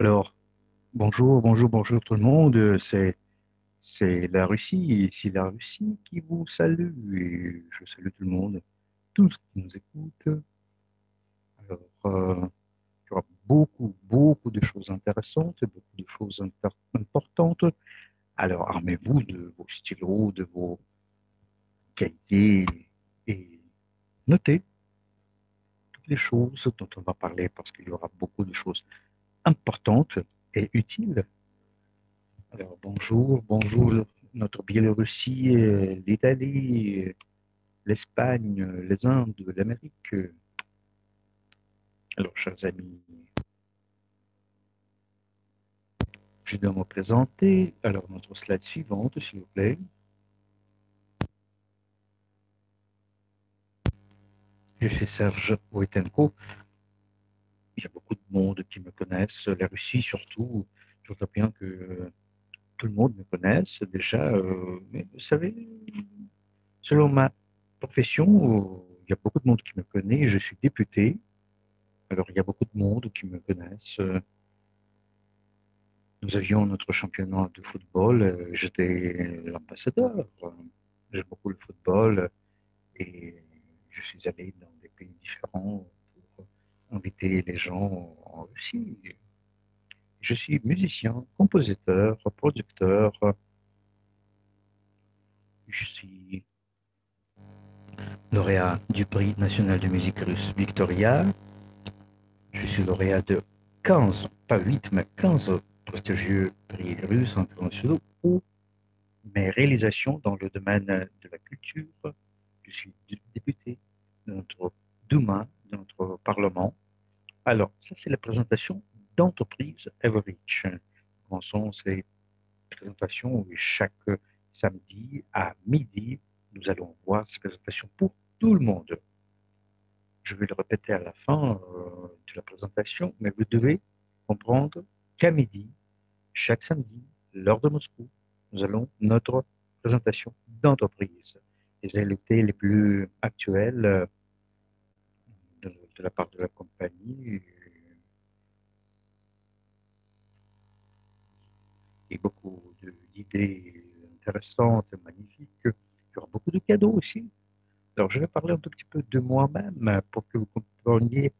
Alors, bonjour tout le monde, c'est la Russie, ici la Russie qui vous salue, et je salue tout le monde, tous qui nous écoutent. Alors, il y aura beaucoup de choses intéressantes, beaucoup de choses importantes. Alors, armez-vous de vos stylos, de vos cahiers et notez toutes les choses dont on va parler, parce qu'il y aura beaucoup de choses importante et utile. Alors, bonjour notre Biélorussie, l'Italie, l'Espagne, les Indes, l'Amérique. Alors, chers amis, je dois me présenter. Alors, notre slide suivante, s'il vous plaît. Je suis Sergey Voitenko. Il y a beaucoup de monde qui me connaissent, la Russie surtout, je vois bien que tout le monde me connaisse déjà, mais vous savez, selon ma profession, il y a beaucoup de monde qui me connaît, je suis député, alors il y a beaucoup de monde qui me connaissent. Nous avions notre championnat de football, j'étais l'ambassadeur, j'aime beaucoup le football et je suis allé dans des pays différents, inviter les gens en Russie. Je suis musicien, compositeur, producteur. Je suis lauréat du prix national de musique russe Victoria. Je suis lauréat de 15, pas 8, mais 15 prestigieux prix russes internationaux pour mes réalisations dans le domaine de la culture. Je suis député de notre Douma, de notre Parlement. Alors, ça, c'est la présentation d'entreprise Evorich. Commençons ces présentations chaque samedi à midi. Nous allons voir ces présentations pour tout le monde. Je vais le répéter à la fin de la présentation, mais vous devez comprendre qu'à midi, chaque samedi, l'heure de Moscou, nous allons notre présentation d'entreprise. Les actualités les plus actuelles de la part de la compagnie et beaucoup d'idées intéressantes, magnifiques. Il y aura beaucoup de cadeaux aussi. Alors, je vais parler un tout petit peu de moi-même pour que vous compreniez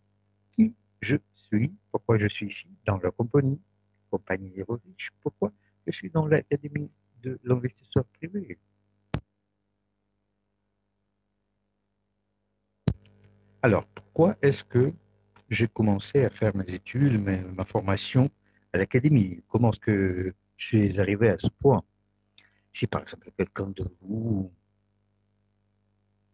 qui je suis, pourquoi je suis ici dans la compagnie Evorich, pourquoi je suis dans l'Académie de l'investisseur privé. Alors, pourquoi est-ce que j'ai commencé à faire mes études, ma formation à l'académie? Comment est-ce que je suis arrivé à ce point? Si par exemple quelqu'un de vous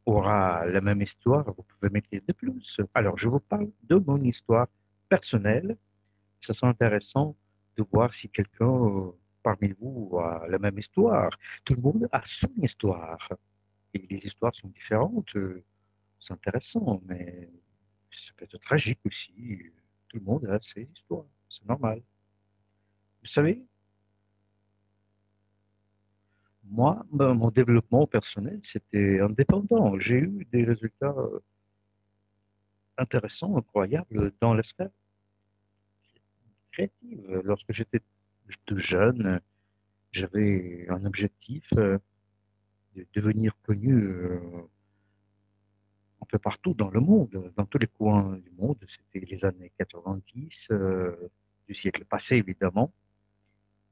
aura la même histoire, vous pouvez m'écrire de plus. Alors, je vous parle de mon histoire personnelle. Ça sera intéressant de voir si quelqu'un parmi vous a la même histoire. Tout le monde a son histoire et les histoires sont différentes. C'est intéressant, mais ça peut être tragique aussi. Tout le monde a ses histoires, c'est normal. Vous savez, moi, mon développement personnel, c'était indépendant. J'ai eu des résultats intéressants, incroyables dans la sphère créative. Lorsque j'étais tout jeune, j'avais un objectif de devenir connu un peu partout dans le monde, dans tous les coins du monde. C'était les années 90 du siècle passé, évidemment.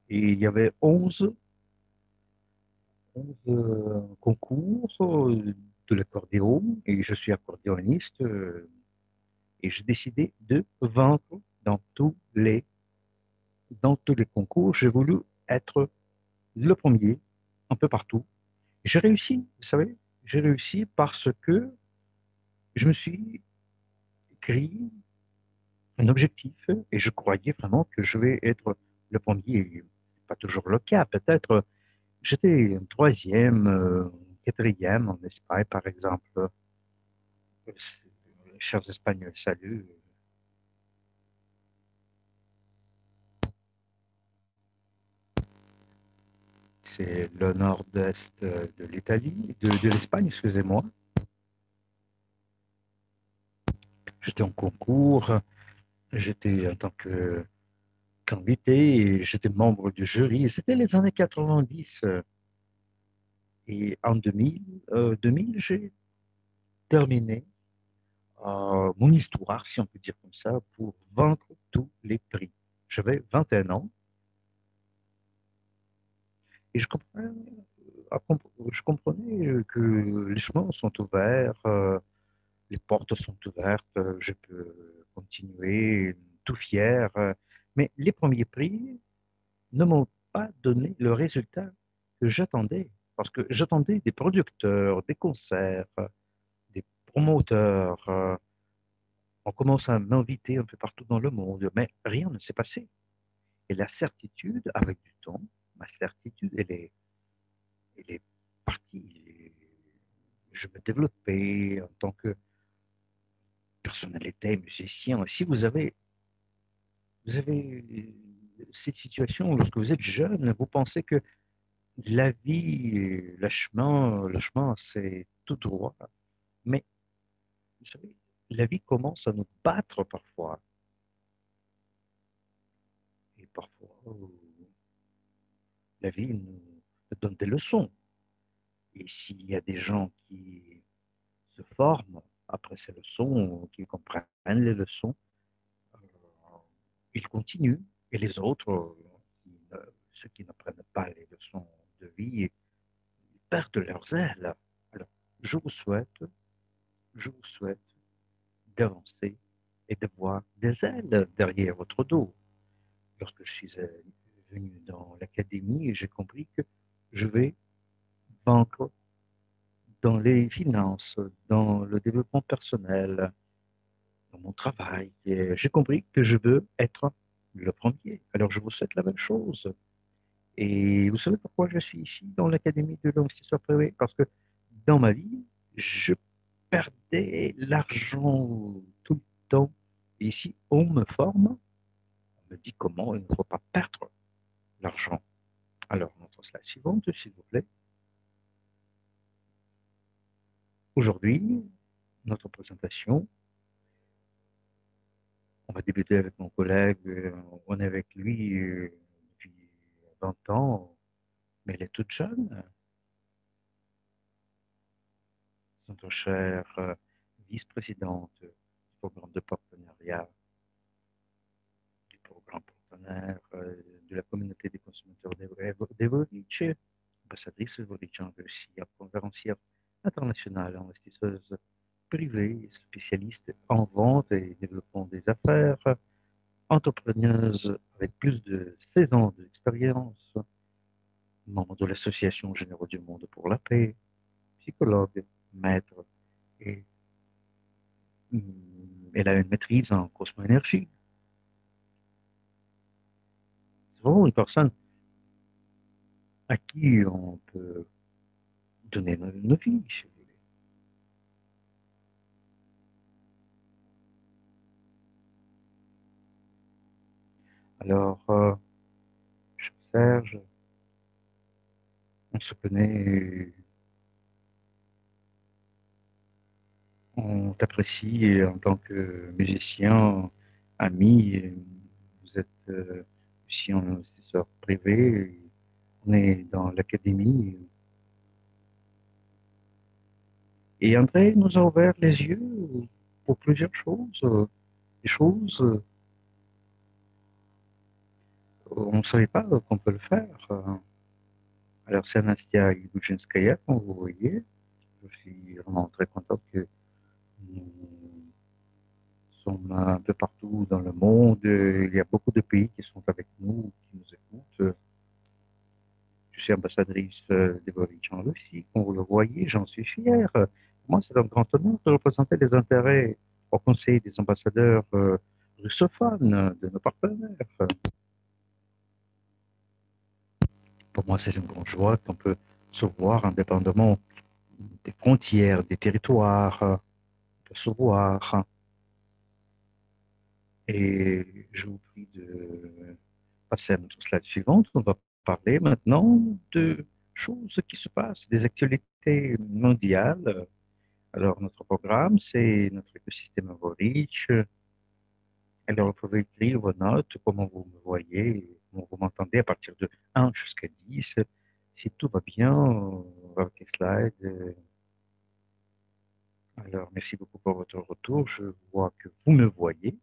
Et il y avait 11 concours de l'accordéon, et je suis accordéoniste, et j'ai décidé de vaincre dans tous les concours. J'ai voulu être le premier, un peu partout. J'ai réussi, vous savez, j'ai réussi parce que je me suis écrit un objectif et je croyais vraiment que je vais être le premier. Ce n'est pas toujours le cas, peut-être. J'étais un troisième, quatrième en Espagne, par exemple. Chers Espagnols, salut. C'est le nord-est de l'Italie, de l'Espagne, excusez-moi. J'étais en concours, j'étais en tant que invité et j'étais membre du jury. C'était les années 90. Et en 2000 j'ai terminé mon histoire, si on peut dire comme ça, pour vaincre tous les prix. J'avais 21 ans. Et je comprenais que les chemins sont ouverts, les portes sont ouvertes, je peux continuer tout fier. Mais les premiers prix ne m'ont pas donné le résultat que j'attendais. Parce que j'attendais des producteurs, des concerts, des promoteurs. On commence à m'inviter un peu partout dans le monde, mais rien ne s'est passé. Et la certitude, avec du temps, ma certitude, elle est partie. Je me développais en tant que personnalité, musicien. Si vous avez cette situation lorsque vous êtes jeune, vous pensez que la vie, le chemin, c'est tout droit. Mais vous savez, la vie commence à nous battre parfois. Et parfois, la vie nous donne des leçons. Et s'il y a des gens qui se forment après ces leçons, qui comprennent les leçons, ils continuent. Et les autres, ceux qui n'apprennent pas les leçons de vie, ils perdent leurs ailes. Alors, je vous souhaite d'avancer et d'avoir des ailes derrière votre dos. Lorsque je suis venu dans l'académie, j'ai compris que je vais vaincre dans les finances, dans le développement personnel, dans mon travail. J'ai compris que je veux être le premier. Alors, je vous souhaite la même chose. Et vous savez pourquoi je suis ici dans l'Académie de l'investisseur privé? Parce que dans ma vie, je perdais l'argent tout le temps. Et ici, on me forme, on me dit comment il ne faut pas perdre l'argent. Alors, on entend la suivante, s'il vous plaît. Aujourd'hui, notre présentation, on va débuter avec mon collègue, on est avec lui depuis 20 ans, mais elle est toute jeune. Notre chère vice-présidente du programme de partenariat, du programme partenaire de la communauté des consommateurs d'Evorich, ambassadrice Evorich en Russie, conférencière internationale, investisseuse privée, spécialiste en vente et développement des affaires, entrepreneuse avec plus de 16 ans d'expérience, membre de l'Association Généraux du Monde pour la Paix, psychologue, maître, et elle a une maîtrise en cosmo-énergie. C'est vraiment une personne à qui on peut donner nos vies. Alors, cher Serge, on se connaît, on t'apprécie en tant que musicien, ami, vous êtes aussi un investisseur privé, on est dans l'académie. Et Andrey nous a ouvert les yeux pour plusieurs choses, des choses on ne savait pas qu'on peut le faire. Alors, c'est Anastasia Yaguzhinskaya, comme vous voyez. Je suis vraiment très content que nous sommes un peu partout dans le monde. Il y a beaucoup de pays qui sont avec nous, qui nous écoutent. Je suis ambassadrice d'Evorich en Russie, comme vous le voyez, j'en suis fier. Pour moi, c'est un grand honneur de représenter les intérêts au Conseil des ambassadeurs russophones de nos partenaires. Pour moi, c'est une grande joie qu'on peut se voir indépendamment des frontières, des territoires, on peut se voir. Et je vous prie de passer à notre slide suivante. On va parler maintenant de choses qui se passent, des actualités mondiales. Alors, notre programme, c'est notre écosystème Evorich, Alors, vous pouvez écrire vos notes, comment vous me voyez, comment vous m'entendez à partir de 1 jusqu'à 10. Si tout va bien, on va avec les slides. Alors, merci beaucoup pour votre retour. Je vois que vous me voyez,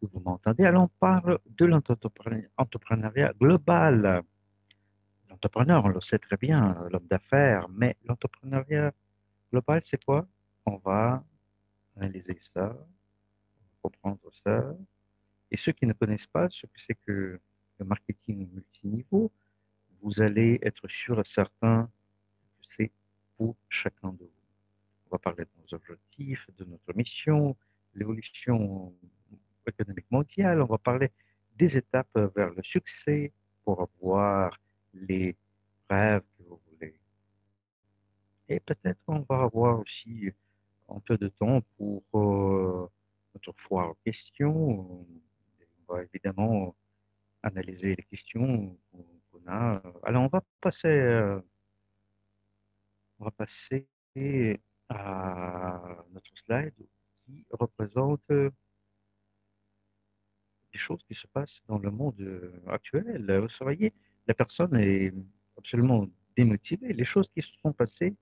que vous m'entendez. Alors, on parle de l'entrepreneuriat global. L'entrepreneur, on le sait très bien, l'homme d'affaires, mais l'entrepreneuriat global, c'est quoi? On va analyser ça, comprendre ça. Et ceux qui ne connaissent pas ce que c'est que le marketing multiniveau, vous allez être sûr et certain que c'est pour chacun de vous. On va parler de nos objectifs, de notre mission, l'évolution économique mondiale. On va parler des étapes vers le succès pour avoir les rêves que vous voulez. Et peut-être on va avoir aussi un peu de temps pour notre foire aux questions. On va évidemment analyser les questions qu'on a. Alors on va passer à notre slide qui représente des choses qui se passent dans le monde actuel. Vous voyez, la personne est absolument démotivée. Les choses qui se sont passées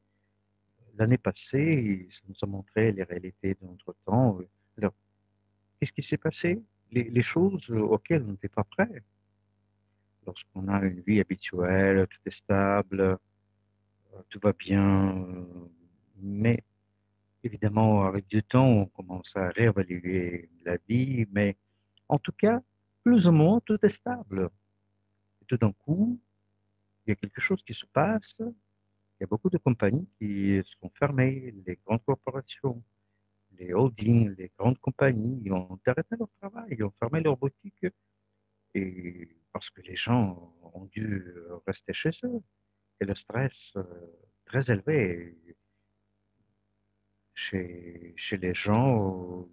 l'année passée, ça nous a montré les réalités de notre temps. Alors, qu'est-ce qui s'est passé? Les choses auxquelles on n'était pas prêt. Lorsqu'on a une vie habituelle, tout est stable, tout va bien, mais évidemment, avec du temps, on commence à réévaluer la vie, mais en tout cas, plus ou moins, tout est stable. Et tout d'un coup, il y a quelque chose qui se passe, il y a beaucoup de compagnies qui sont fermées, les grandes corporations, les holdings, les grandes compagnies ont arrêté leur travail, ont fermé leurs boutiques, et parce que les gens ont dû rester chez eux, et le stress très élevé chez les gens.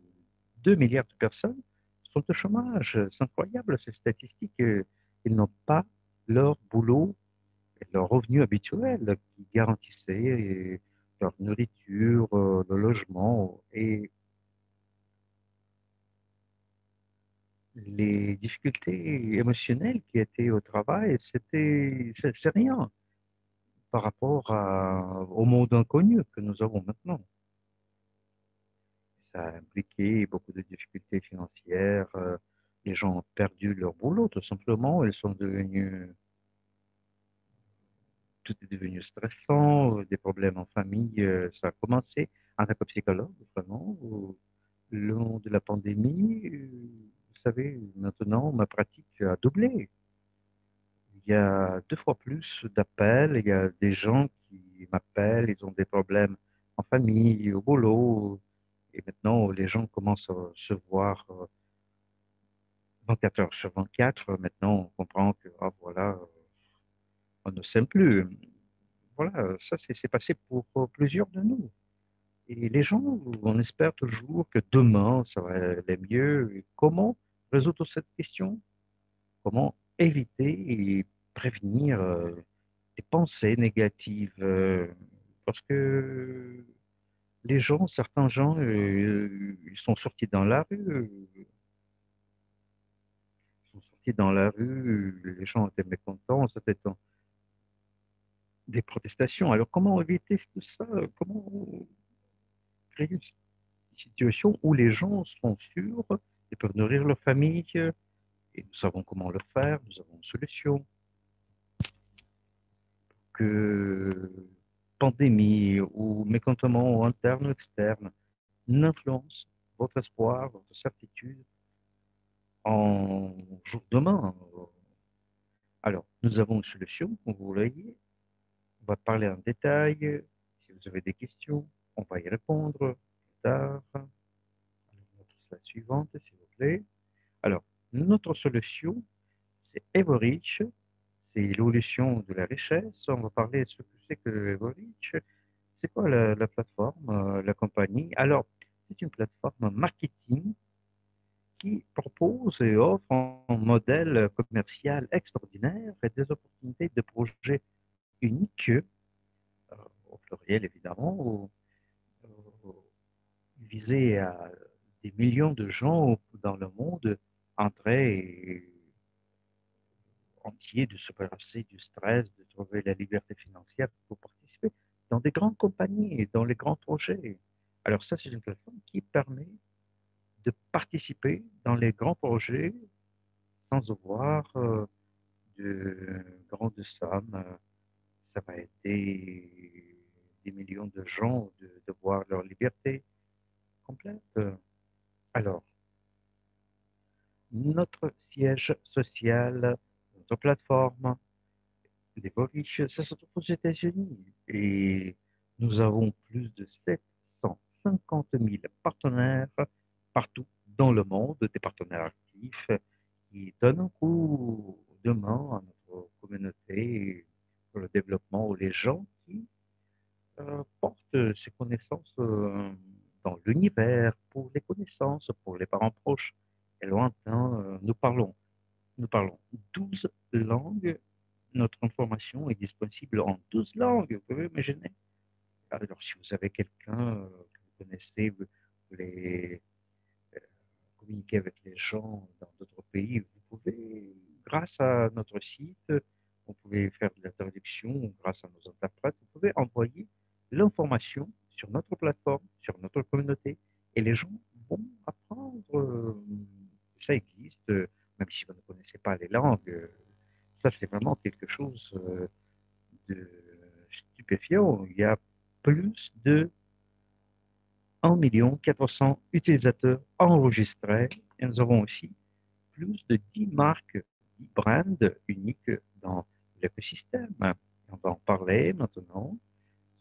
2 milliards de personnes sont au chômage. C'est incroyable, ces statistiques. Ils n'ont pas leur boulot et leur revenu habituel qui garantissait leur nourriture, le logement. Et les difficultés émotionnelles qui étaient au travail, c'est rien par rapport au monde inconnu que nous avons maintenant. Ça a impliqué beaucoup de difficultés financières. Les gens ont perdu leur boulot, tout simplement. Tout est devenu stressant, des problèmes en famille, ça a commencé. En tant que psychologue, vraiment, le long de la pandémie, vous savez, maintenant, ma pratique a doublé. Il y a 2 fois plus d'appels, il y a des gens qui m'appellent, ils ont des problèmes en famille, au boulot. Et maintenant, les gens commencent à se voir 24 heures sur 24. Maintenant, on comprend que, ah, voilà, on ne s'aime plus. Voilà, ça, c'est passé pour plusieurs de nous. Et les gens, on espère toujours que demain, ça va aller mieux. Et comment résoudre cette question? Comment éviter et prévenir des pensées négatives? Parce que les gens, certains gens, ils sont sortis dans la rue. Ils sont sortis dans la rue, les gens étaient mécontents, c'était des protestations. Alors, comment éviter tout ça? Comment créer une situation où les gens sont sûrs, ils peuvent nourrir leur famille? Et nous savons comment le faire, nous avons une solution. Que pandémie ou mécontentement interne ou externe n'influence votre espoir, votre certitude en jour demain. Alors, nous avons une solution, vous voyez. On va parler en détail. Si vous avez des questions, on va y répondre plus tard. La suivante, s'il vous plaît. Alors, notre solution, c'est Evorich. C'est l'évolution de la richesse. On va parler de ce que c'est que Evorich. C'est quoi la plateforme, la compagnie? Alors, c'est une plateforme marketing qui propose et offre un modèle commercial extraordinaire et des opportunités de projets uniques, au pluriel évidemment, visés à des millions de gens dans le monde en train entier de se passer du stress, de trouver la liberté financière pour participer dans des grandes compagnies, dans les grands projets. Alors ça, c'est une plateforme qui permet de participer dans les grands projets sans avoir de grandes sommes. Ça va aider des millions de gens de voir leur liberté complète. Alors, notre siège social, notre plateforme, Evorich, ça se trouve aux États-Unis et nous avons plus de 750 000 partenaires partout dans le monde, des partenaires actifs qui donnent un coup de main à notre communauté pour le développement ou les gens qui portent ces connaissances dans l'univers, pour les connaissances, pour les parents proches et lointains. Nous parlons 12 langues. Notre information est disponible en 12 langues, vous pouvez imaginer. Alors, si vous avez quelqu'un que vous connaissez, vous voulez communiquer avec les gens dans d'autres pays, vous pouvez, grâce à notre site, vous pouvez faire de la traduction, grâce à nos interprètes, vous pouvez envoyer l'information sur notre plateforme, sur notre communauté, et les gens vont apprendre. Ça existe, même si vous ne connaissez pas les langues. Ça, c'est vraiment quelque chose de stupéfiant. Il y a plus de 1 400 000 utilisateurs enregistrés. Et nous avons aussi plus de 10 marques, 10 brands uniques dans l'écosystème. On va en parler maintenant.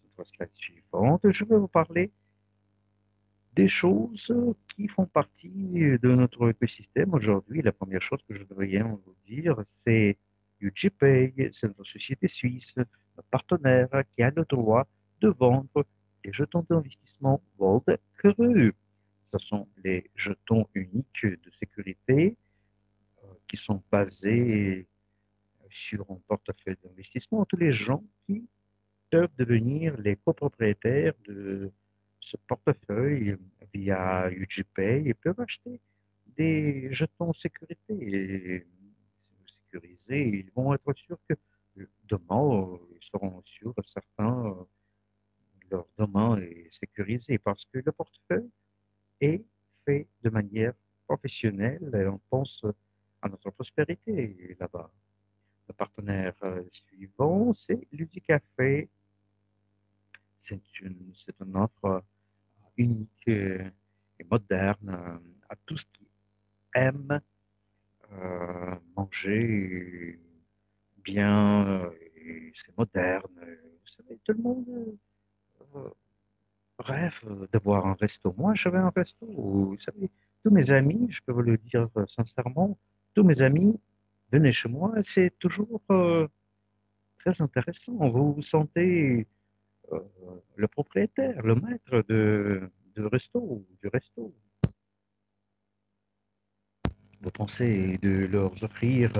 Sur la slide suivante, je vais vous parler des choses qui font partie de notre écosystème. Aujourd'hui, la première chose que je devrais vous dire, c'est UGPay, c'est notre société suisse, notre partenaire qui a le droit de vendre les jetons d'investissement World Cru. Ce sont les jetons uniques de sécurité qui sont basés sur un portefeuille d'investissement. Tous les gens qui peuvent devenir les copropriétaires de ce portefeuille via UGPay et peuvent acheter des jetons sécurité. Et ils vont être sûrs que demain, ils seront sûrs, certains, leur demain est sécurisé parce que le portefeuille est fait de manière professionnelle et on pense à notre prospérité là-bas. Le partenaire suivant, c'est Ludicafé. C'est une offre unique et moderne à tous qui aiment manger bien, c'est moderne. Vous savez, tout le monde rêve d'avoir un resto. Moi, j'avais un resto. Vous savez, tous mes amis, je peux vous le dire sincèrement, tous mes amis venaient chez moi. C'est toujours très intéressant. Vous vous sentez le propriétaire, le maître de resto, du resto. Vous pensez de leur offrir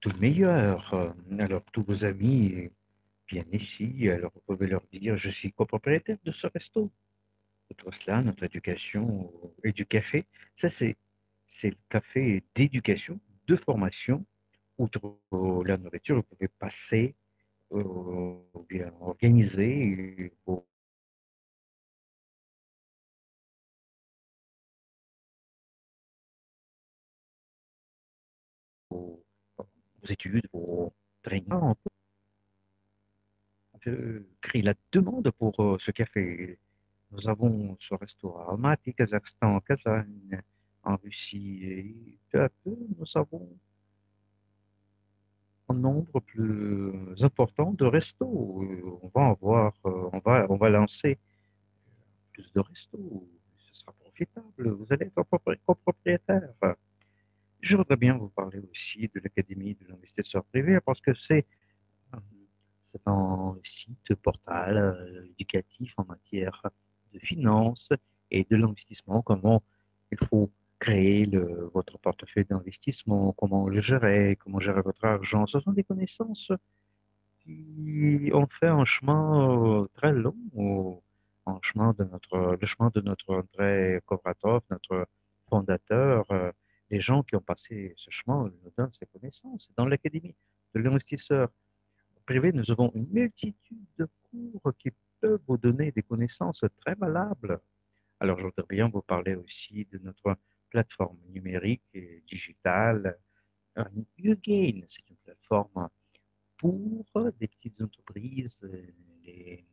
tout le meilleur. Alors, tous vos amis viennent ici, alors vous pouvez leur dire « Je suis copropriétaire de ce resto ». Tout cela, notre éducation et du café, ça c'est le café d'éducation, de formation. Outre la nourriture, vous pouvez passer ou bien organiser vos études, vos traînements. On crée la demande pour ce café. Nous avons ce resto à Almaty, Kazakhstan, Kazan, en Russie. Et peu à peu, nous avons un nombre plus important de restos. On va lancer plus de restos. Ce sera profitable. Vous allez être copropriétaire. Je voudrais bien vous parler aussi de l'Académie de l'investisseur privé parce que c'est un site portal éducatif en matière de finances et de l'investissement, comment il faut créer votre portefeuille d'investissement, comment le gérer, comment gérer votre argent. Ce sont des connaissances qui ont fait un chemin très long, le chemin de notre Andrey Hovratov, notre fondateurs, les gens qui ont passé ce chemin nous donnent ces connaissances. Dans l'Académie de l'investisseur privé, nous avons une multitude de cours qui peuvent vous donner des connaissances très valables. Alors, je voudrais bien vous parler aussi de notre plateforme numérique et digitale. Ugain, c'est une plateforme pour des petites entreprises, les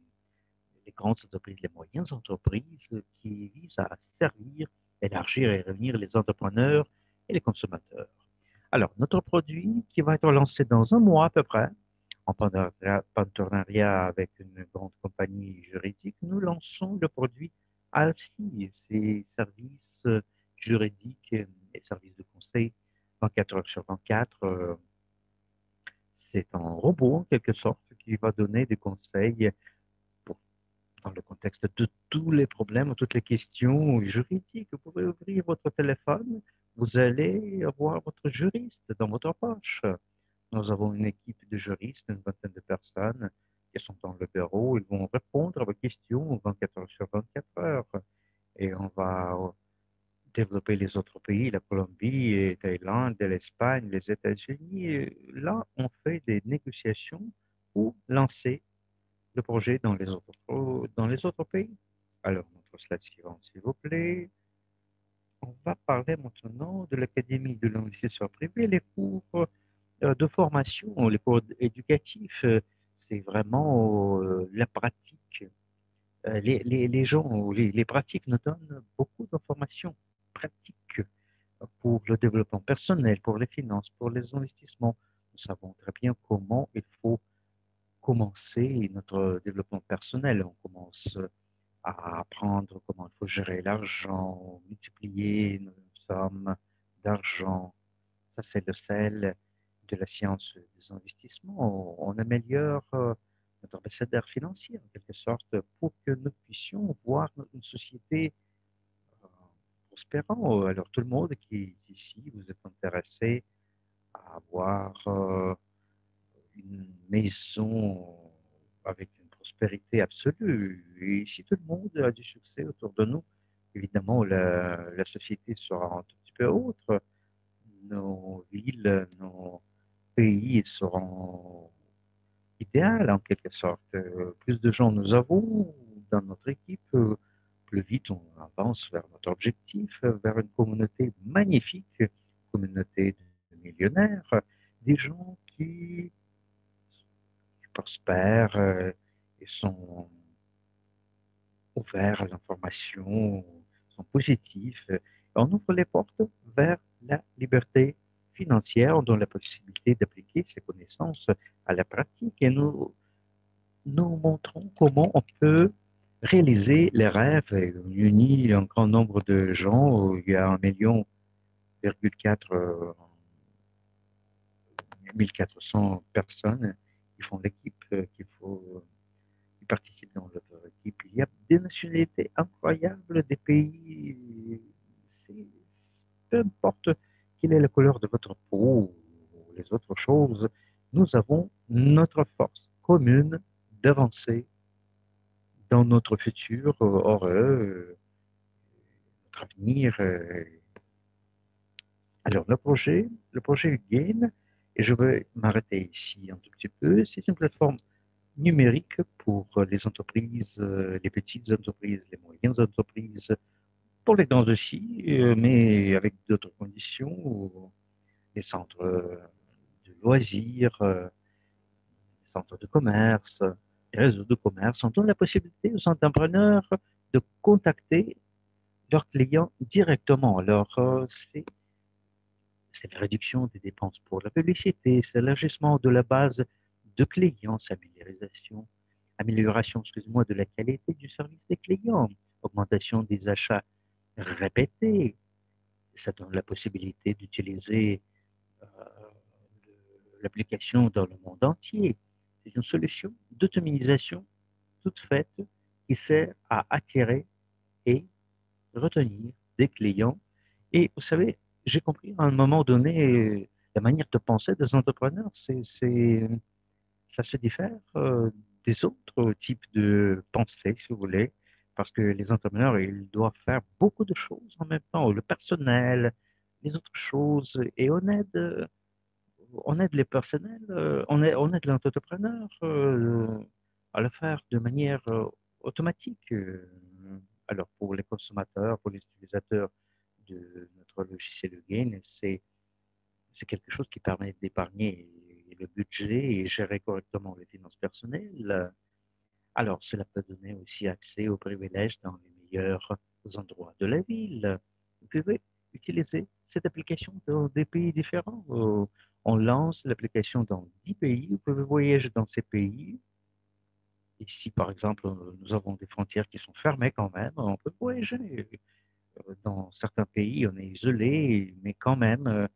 grandes entreprises, les moyennes entreprises qui visent à servir, élargir et réunir les entrepreneurs et les consommateurs. Alors, notre produit qui va être lancé dans un mois à peu près, en partenariat avec une grande compagnie juridique, nous lançons le produit ALSI, ses services juridiques et services de conseil 24 heures sur 24. C'est un robot, en quelque sorte, qui va donner des conseils dans le contexte de tous les problèmes, toutes les questions juridiques. Vous pouvez ouvrir votre téléphone, vous allez avoir votre juriste dans votre poche. Nous avons une équipe de juristes, une vingtaine de personnes qui sont dans le bureau. Ils vont répondre à vos questions 24 heures sur 24 heures. Et on va développer les autres pays, la Colombie, et Thaïlande, l'Espagne, les États-Unis. Là, on fait des négociations pour lancer le projet dans les autres pays. Alors, notre slide suivante, s'il vous plaît. On va parler maintenant de l'Académie de l'investisseur privé, les cours de formation, les cours éducatifs. C'est vraiment la pratique. Les gens, les pratiques nous donnent beaucoup d'informations pratiques pour le développement personnel, pour les finances, pour les investissements. Nous savons très bien comment il faut commencer notre développement personnel. On commence à apprendre comment il faut gérer l'argent, multiplier nos sommes d'argent. Ça, c'est le sel de la science des investissements. On améliore notre abécédaire financier, en quelque sorte, pour que nous puissions voir une société prospérante. Alors, tout le monde qui est ici, vous êtes intéressé à avoir une maison avec une prospérité absolue. Et si tout le monde a du succès autour de nous, évidemment, la société sera un tout petit peu autre. Nos villes, nos pays seront idéales en quelque sorte. Plus de gens nous avons dans notre équipe, plus vite on avance vers notre objectif, vers une communauté magnifique, une communauté de millionnaires, des gens qui prospèrent et sont ouverts à l'information, sont positifs. Et on ouvre les portes vers la liberté financière, on donne la possibilité d'appliquer ces connaissances à la pratique et nous montrons comment on peut réaliser les rêves. Et on unit un grand nombre de gens, il y a 1 400 personnes qui font l'équipe, qui participent dans notre équipe. Il y a des nationalités incroyables, des pays, peu importe quelle est la couleur de votre peau ou les autres choses, nous avons notre force commune d'avancer dans notre futur heureux, notre avenir. Alors, le projet Ugain, et je vais m'arrêter ici un tout petit peu. C'est une plateforme numérique pour les entreprises, les petites entreprises, les moyennes entreprises, pour les grandes aussi, mais avec d'autres conditions. Les centres de loisirs, les centres de commerce, les réseaux de commerce, on donne la possibilité aux entrepreneurs de contacter leurs clients directement. Alors, c'est la réduction des dépenses pour la publicité, c'est l'élargissement de la base de clients, c'est amélioration, excusez-moi, de la qualité du service des clients, augmentation des achats répétés. Ça donne la possibilité d'utiliser l'application dans le monde entier. C'est une solution d'automatisation toute faite qui sert à attirer et retenir des clients. Et vous savez, j'ai compris à un moment donné, la manière de penser des entrepreneurs, ça se diffère des autres types de pensées, si vous voulez. parce que les entrepreneurs, ils doivent faire beaucoup de choses en même temps, le personnel, les autres choses, et on aide les personnels, on aide l'entrepreneur à le faire de manière automatique. Alors, pour les consommateurs, pour les utilisateurs de notre logiciel Ugain, c'est quelque chose qui permet d'épargner le budget et gérer correctement les finances personnelles. Alors, cela peut donner aussi accès aux privilèges dans les meilleurs endroits de la ville. Vous pouvez utiliser cette application dans des pays différents. On lance l'application dans 10 pays. Vous pouvez voyager dans ces pays. Ici, par exemple, nous avons des frontières qui sont fermées quand même. On peut voyager. Dans certains pays, on est isolé, mais quand même,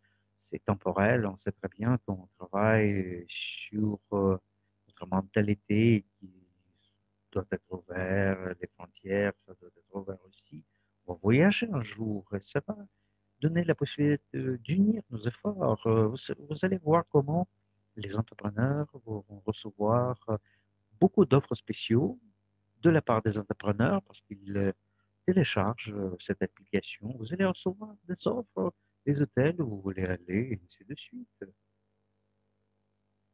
c'est temporel. On sait très bien qu'on travaille sur notre mentalité qui doit être ouverte, les frontières, ça doit être ouvert aussi. On va voyager un jour et ça va donner la possibilité d'unir nos efforts. Vous allez voir comment les entrepreneurs vont recevoir beaucoup d'offres spéciaux de la part des entrepreneurs parce qu'ils téléchargent cette application. Vous allez recevoir des offres, des hôtels où vous voulez aller, et ainsi de suite.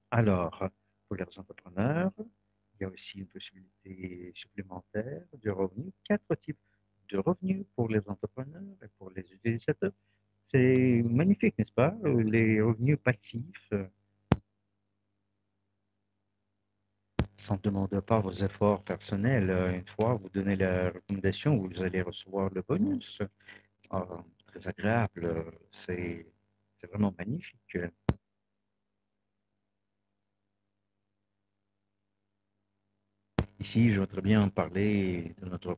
Alors, pour les entrepreneurs, il y a aussi une possibilité supplémentaire de revenus, 4 types de revenus pour les entrepreneurs et pour les utilisateurs. C'est magnifique, n'est-ce pas? Les revenus passifs sans demander pas vos efforts personnels. Une fois vous donnez la recommandation, vous allez recevoir le bonus. Alors, très agréable, c'est vraiment magnifique. Ici, je voudrais bien parler de notre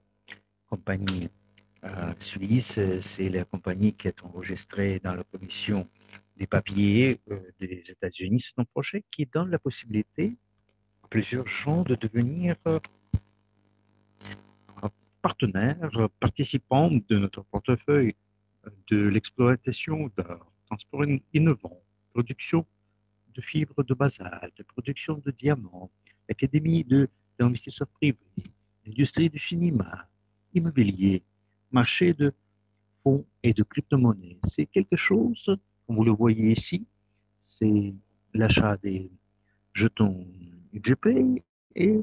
compagnie suisse. C'est la compagnie qui est enregistrée dans la commission des papiers des États-Unis. C'est un projet qui donne la possibilité à plusieurs gens de devenir partenaires, participants de notre portefeuille de l'exploitation d'un transport innovant, production de fibres de basalte, production de diamants, l'Académie d'investisseurs privés, l'industrie du cinéma, immobilier, marché de fonds et de crypto-monnaies. C'est quelque chose, comme vous le voyez ici, c'est l'achat des jetons UGPay et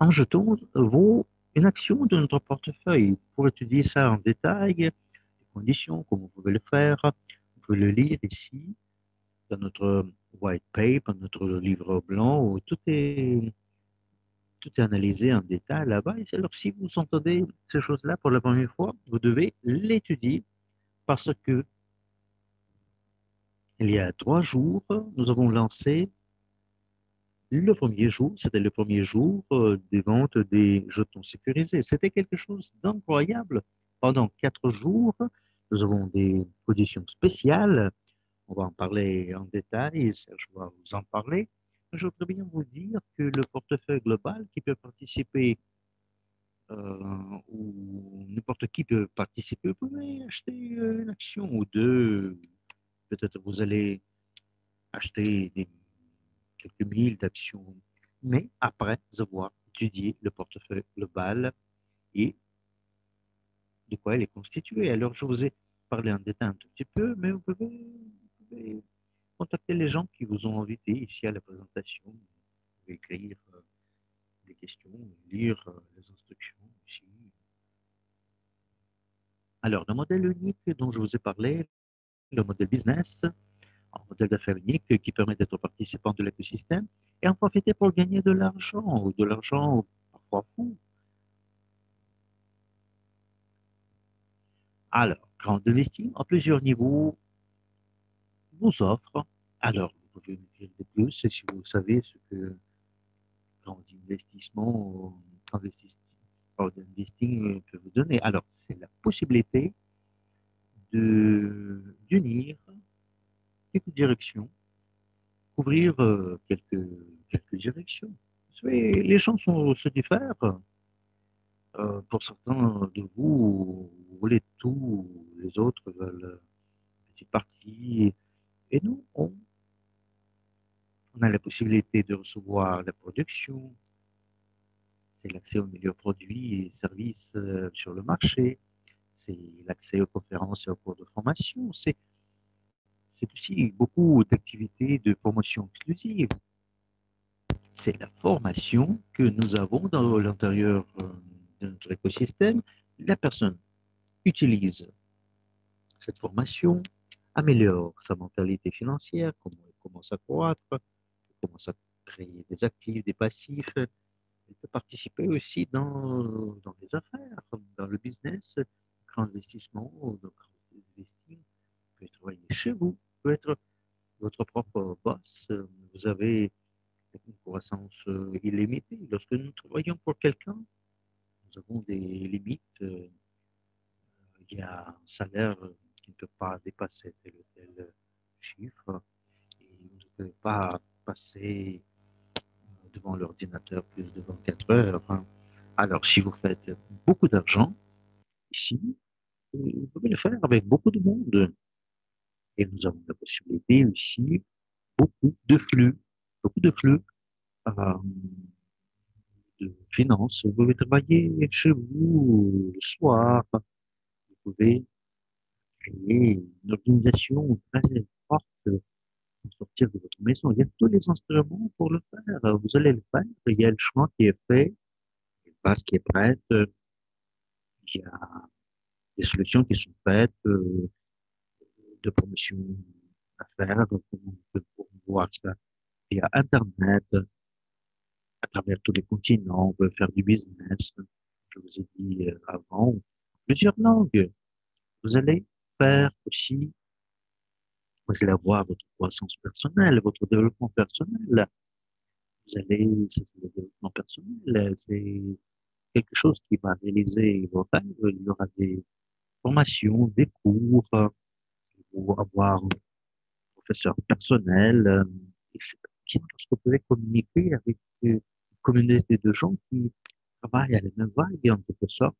un jeton vaut une action de notre portefeuille. Pour étudier ça en détail, les conditions, comment vous pouvez le faire, vous pouvez le lire ici, dans notre white paper, notre livre blanc, où tout est analysé en détail là-bas. Alors, si vous entendez ces choses-là pour la première fois, vous devez l'étudier parce que il y a 3 jours, nous avons lancé le premier jour, c'était le premier jour des ventes des jetons sécurisés. C'était quelque chose d'incroyable. Pendant 4 jours, nous avons des conditions spéciales. On va en parler en détail, Serge va vous en parler. Je voudrais bien vous dire que le portefeuille global qui peut participer, ou n'importe qui peut participer, vous pouvez acheter une action ou deux. Peut-être vous allez acheter quelques milliers d'actions, mais après avoir étudié le portefeuille global et de quoi il est constitué. Alors, je vous ai parlé en détail un tout petit peu, mais vous pouvez contacter les gens qui vous ont invité ici à la présentation, vous pouvez écrire des questions, lire les instructions aussi. Alors, le modèle unique dont je vous ai parlé, le modèle business, un modèle d'affaires unique qui permet d'être participant de l'écosystème et en profiter pour gagner de l'argent, ou de l'argent parfois fou. Alors, Crowd Investing, en plusieurs niveaux, vous offre, alors vous pouvez me dire de plus si vous savez ce que Crowd Investing peut vous donner. Alors, c'est la possibilité d'unir quelques directions, couvrir quelques directions. Vous savez, les gens se diffèrent. Pour certains de vous, vous voulez tout, les autres veulent une petite partie. Et nous, on a la possibilité de recevoir la production. c'est l'accès aux meilleurs produits et services sur le marché, c'est l'accès aux conférences et aux cours de formation, c'est aussi beaucoup d'activités de promotion exclusive. C'est la formation que nous avons dans l'intérieur de notre écosystème. La personne utilise cette formation, améliore sa mentalité financière, comment elle commence à croître, commence à créer des actifs, des passifs. Elle peut participer aussi dans les affaires, dans le business, grand investissement, dans le investing. Vous pouvez travailler chez vous, vous pouvez être votre propre boss. Vous avez une croissance illimitée. Lorsque nous travaillons pour quelqu'un, nous avons des limites. Il y a un salaire qui ne peut pas dépasser tel ou tel chiffre. Et vous ne pouvez pas passer devant l'ordinateur plus de 24 heures. Alors, si vous faites beaucoup d'argent, ici, vous pouvez le faire avec beaucoup de monde. Et nous avons la possibilité aussi, beaucoup de flux de finances. Vous pouvez travailler chez vous le soir. Vous pouvez créer une organisation très forte pour sortir de votre maison. Il y a tous les instruments pour le faire. Vous allez le faire. Il y a le chemin qui est fait, une base qui est prête. Il y a des solutions qui sont faites de promotion à faire pour voir ça. Via Internet, à travers tous les continents, on peut faire du business. Je vous ai dit avant, plusieurs langues. Vous allez faire aussi, vous allez avoir votre croissance personnelle, votre développement personnel. Vous allez, c'est le développement personnel, c'est quelque chose qui va réaliser vos rêves. Il y aura des formations, des cours, vous avoir un professeur personnel, etc. Parce que vous pouvez communiquer avec une communauté de gens qui travaillent à la même vague, en quelque sorte.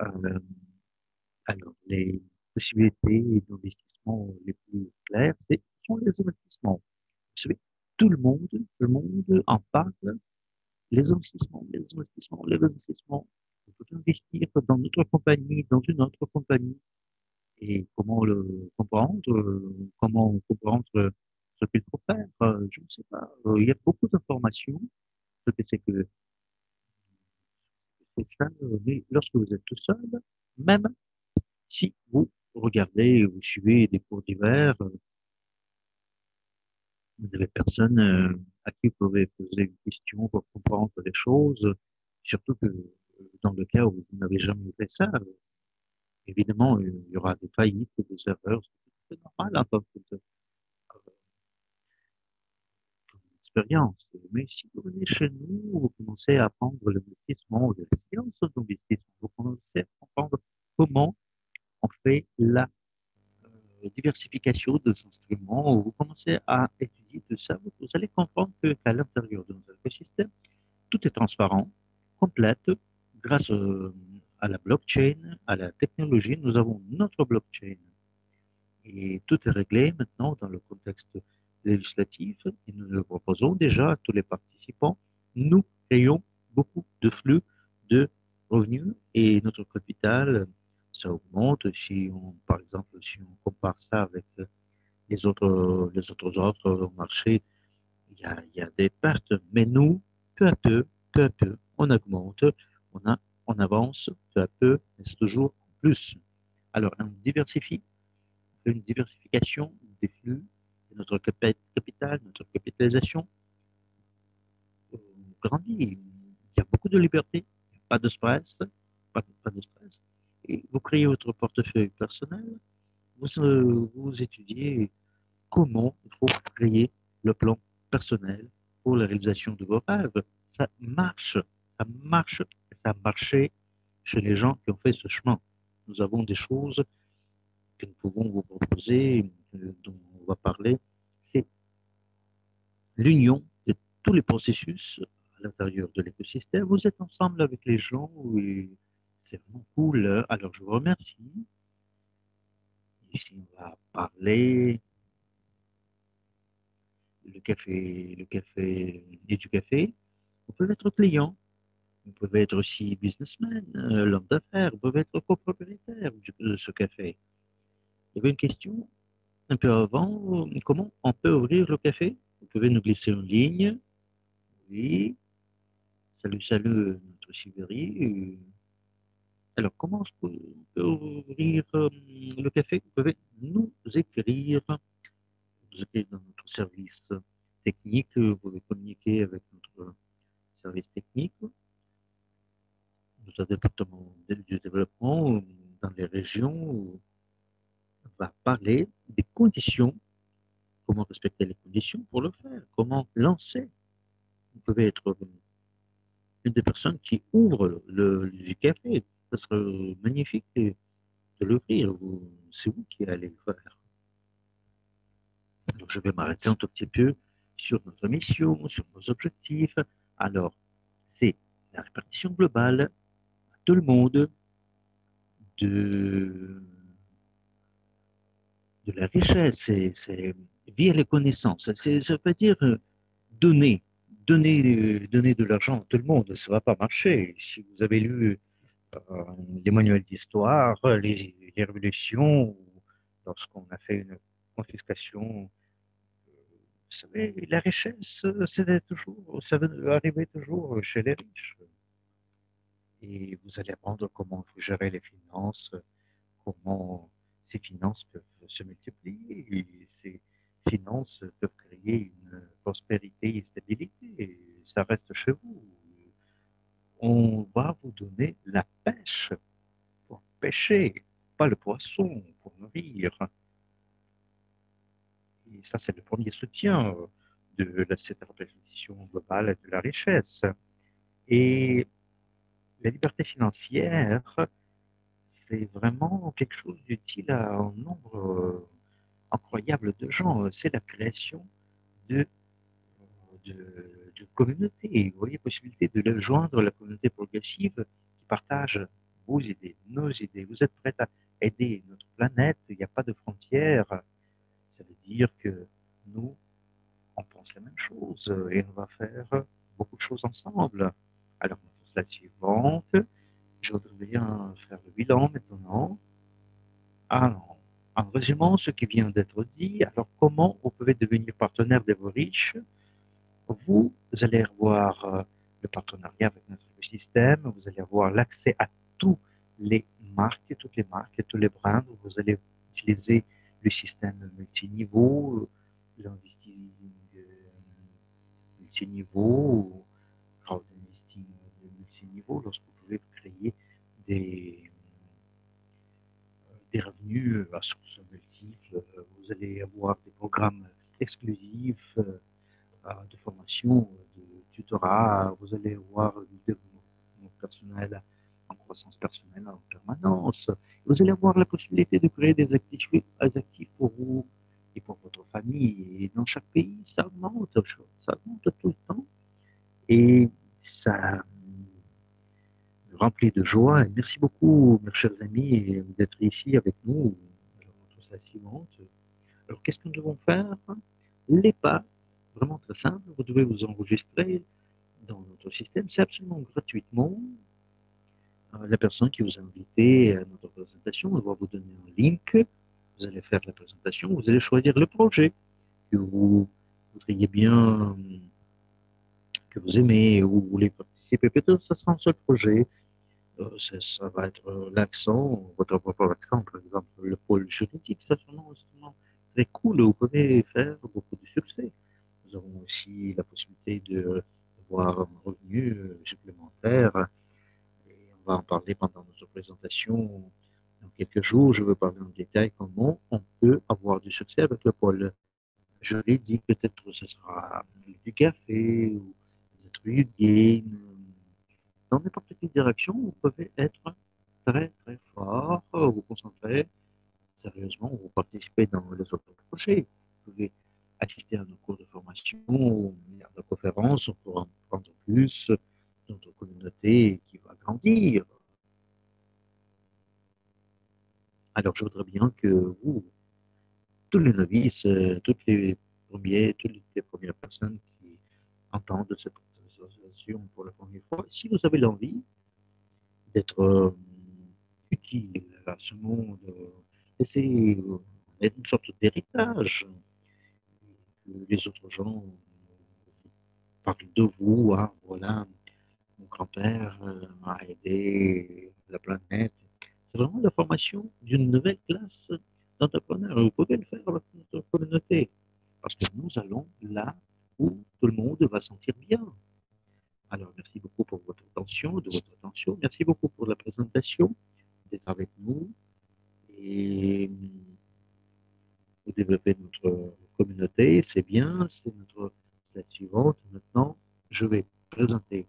Alors, les possibilités d'investissement les plus claires, ce sont les investissements. Vous savez, tout le monde en parle. Les investissements. On peut investir dans notre compagnie, dans une autre compagnie. Et comment le comprendre, ce qu'il faut faire, je ne sais pas. Il y a beaucoup d'informations. Ce que c'est que c'est ça. Mais lorsque vous êtes tout seul, même si vous regardez, vous suivez des cours divers, vous n'avez personne à qui vous pouvez poser des questions pour comprendre les choses. Surtout que dans le cas où vous n'avez jamais fait ça, évidemment, il y aura des faillites, des erreurs. C'est normal, hein, parce que expérience. Mais si vous venez chez nous, vous commencez à apprendre l'investissement, les sciences d'investissement, vous commencez à comprendre comment on fait la diversification des instruments, vous commencez à étudier tout ça, vous allez comprendre qu'à l'intérieur de notre écosystème, tout est transparent, complète, grâce à la blockchain, à la technologie, nous avons notre blockchain. Et tout est réglé maintenant dans le contexte législatif, et nous le proposons déjà à tous les participants. Nous créons beaucoup de flux de revenus et notre capital, ça augmente. Si on, par exemple, si on compare ça avec les autres marchés, il y a des pertes, mais nous, peu à peu, on augmente, on avance peu à peu, mais c'est toujours plus. Alors, on diversifie, une diversification des flux. Notre capital, notre capitalisation grandit. Il y a beaucoup de liberté, pas de stress. Et vous créez votre portefeuille personnel, vous étudiez comment il faut créer le plan personnel pour la réalisation de vos rêves. Ça marche, ça a marché chez les gens qui ont fait ce chemin. Nous avons des choses que nous pouvons vous proposer, dont on va parler, c'est l'union de tous les processus à l'intérieur de l'écosystème. Vous êtes ensemble avec les gens et c'est vraiment cool. Alors, je vous remercie. Ici, on va parler du café. Vous pouvez être client, peuvent être aussi businessmen, l'homme d'affaires, peuvent être copropriétaires de ce café. Il y avait une question un peu avant, comment on peut ouvrir le café? Vous pouvez nous glisser en ligne. Oui. Salut, salut, notre Sibérie. Alors, comment on peut ouvrir le café? Vous pouvez nous écrire dans notre service technique, vous pouvez communiquer avec notre service technique, notre département du développement dans les régions va parler des conditions, comment respecter les conditions pour le faire, comment lancer. Vous pouvez être une des personnes qui ouvre le café, ce serait magnifique de l'ouvrir, c'est vous qui allez le faire. Alors, je vais m'arrêter un tout petit peu sur notre mission, sur nos objectifs. Alors, c'est la répartition globale à tout le monde de la richesse, c'est via les connaissances. Ça veut pas dire donner de l'argent à tout le monde, ça ne va pas marcher. Si vous avez lu les manuels d'histoire, les révolutions, lorsqu'on a fait une confiscation, vous savez, la richesse, ça va arriver toujours chez les riches. Et vous allez apprendre comment vous gérez les finances, comment ces finances peuvent se multiplier, et ces finances peuvent créer une prospérité et stabilité. Et ça reste chez vous. On va vous donner la pêche pour pêcher, pas le poisson pour nourrir. Et ça, c'est le premier soutien de cette répartition globale de la richesse. Et la liberté financière, c'est vraiment quelque chose d'utile à un nombre incroyable de gens. C'est la création de communautés. Vous voyez, possibilité de les joindre la communauté progressive qui partage vos idées, nos idées. Vous êtes prêts à aider notre planète, il n'y a pas de frontières. Ça veut dire que nous, on pense la même chose et on va faire beaucoup de choses ensemble. Alors, on passe la suivante. Je voudrais bien faire le bilan maintenant. Alors, en résumant ce qui vient d'être dit, alors comment vous pouvez devenir partenaire d'Evorich? Vous allez avoir le partenariat avec notre écosystème, vous allez avoir l'accès à toutes les marques, tous les brands, vous allez utiliser le système multiniveau, l'investing multiniveau, crowd-investing multiniveau, lorsque vous pouvez créer des revenus à source multiple, vous allez avoir des programmes exclusifs de formation, de tutorat, vous allez avoir du développement personnel en croissance personnelle en permanence. Vous allez avoir la possibilité de créer des actifs pour vous et pour votre famille. Et dans chaque pays, ça augmente tout le temps. Et ça me remplit de joie. Et merci beaucoup, mes chers amis, d'être ici avec nous. Alors, on trouve ça suivante. Alors, qu'est-ce que nous devons faire? Les pas, vraiment très simple. Vous devez vous enregistrer dans notre système. C'est absolument gratuitement. La personne qui vous a invité à notre présentation, elle va vous donner un link, vous allez faire la présentation, vous allez choisir le projet que vous voudriez bien, que vous aimez, ou vous voulez participer, peut-être ça sera un seul projet, ça va être l'accent, votre propre accent, par exemple, le pôle juridique, ça sera vraiment très cool, vous pouvez faire beaucoup de succès. Nous aurons aussi la possibilité de voir un revenu supplémentaire. On va en parler pendant notre présentation dans quelques jours. Je veux parler en détail comment on peut avoir du succès avec le pôle. Je l'ai dit, peut-être ce sera du café ou peut-être Ugain. Dans n'importe quelle direction, vous pouvez être très très fort, vous concentrer sérieusement, vous participez dans les autres projets. Vous pouvez assister à nos cours de formation, à nos conférences, on pourra en prendre plus. Notre communauté qui va grandir. Alors, je voudrais bien que vous, tous les novices, toutes les premières personnes qui entendent cette association pour la première fois. Si vous avez l'envie d'être utile à ce monde, c'est une sorte d'héritage. Les autres gens parlent de vous, hein, voilà, mon grand-père m'a aidé la planète. C'est vraiment la formation d'une nouvelle classe d'entrepreneurs. Vous pouvez le faire dans notre communauté, parce que nous allons là où tout le monde va sentir bien. Alors, merci beaucoup pour votre attention, Merci beaucoup pour la présentation, d'être avec nous et de développer notre communauté. C'est bien, c'est notre slide suivante. Maintenant, je vais présenter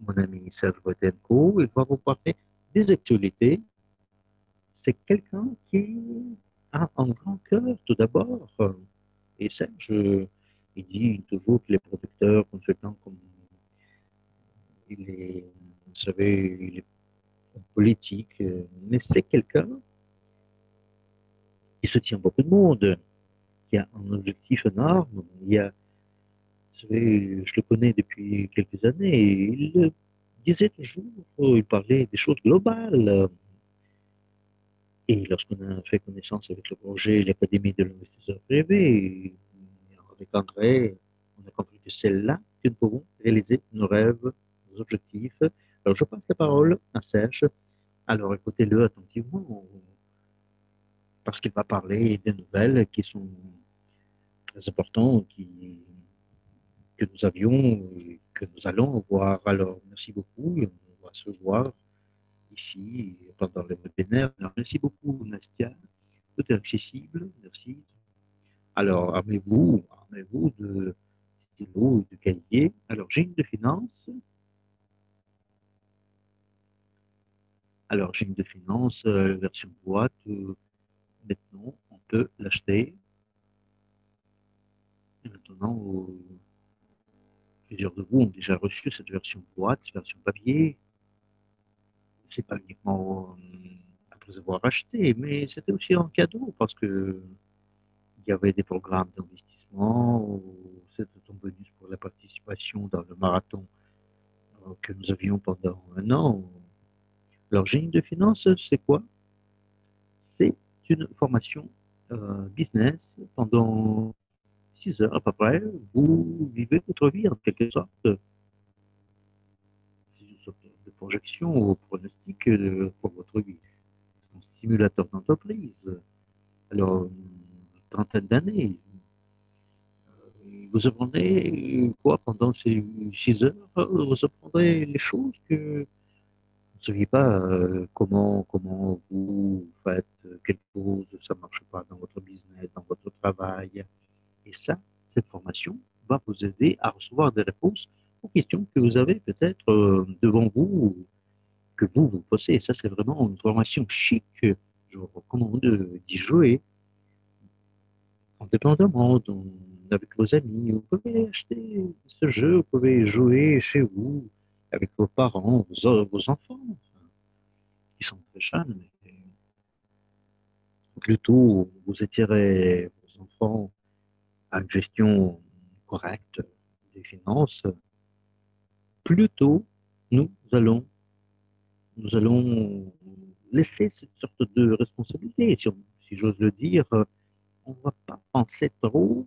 mon ami Sergey Voitenko. Il va vous parler des actualités. C'est quelqu'un qui a un grand cœur, tout d'abord. Et Serge, il dit toujours que les producteurs, consultants, comme il est, vous savez, il est politique, mais c'est quelqu'un qui soutient beaucoup de monde, qui a un objectif énorme. Il y a, vous savez, je le connais depuis quelques années, il disait toujours, il parlait des choses globales. Et lorsqu'on a fait connaissance avec le projet, l'Académie de l'investisseur privé, avec André, on a compris que c'est là que nous pouvons réaliser nos rêves, nos objectifs. Alors, je passe la parole à Serge. Alors, écoutez-le attentivement, parce qu'il va parler des nouvelles qui sont très importantes, que nous avions et que nous allons voir. Alors, merci beaucoup. On va se voir ici pendant le webinaire. Alors, merci beaucoup, Nastia. Tout est accessible. Merci. Alors, armez-vous de stylo et de cahier. Alors, j'ai une de finance. Alors, j'ai une de finance, version boîte. Maintenant, on peut l'acheter. Maintenant, plusieurs de vous ont déjà reçu cette version boîte, version papier. C'est pas uniquement après avoir acheté, mais c'était aussi un cadeau parce que il y avait des programmes d'investissement, c'était un bonus pour la participation dans le marathon que nous avions pendant un an. Alors, Génie de Finance, c'est quoi? C'est une formation business pendant 6 heures à peu près. Vous vivez votre vie en quelque sorte. C'est une sorte de projection ou pronostic pour votre vie. C'est un simulateur d'entreprise. Alors, trentaine d'années. Vous apprendrez quoi pendant ces 6 heures? Vous apprendrez les choses que vous ne saviez pas, comment vous faites quelque chose, ça ne marche pas dans votre business, dans votre travail. Et ça, cette formation va vous aider à recevoir des réponses aux questions que vous avez peut-être devant vous, que vous vous posez. Et ça, c'est vraiment une formation chic. Je vous recommande d'y jouer. Indépendamment, avec vos amis, vous pouvez acheter ce jeu, vous pouvez jouer chez vous, avec vos parents, vos enfants, qui sont très jeunes. Plutôt, vous étirez vos enfants à une gestion correcte des finances, plutôt nous allons laisser cette sorte de responsabilité, si j'ose le dire. On ne va pas penser trop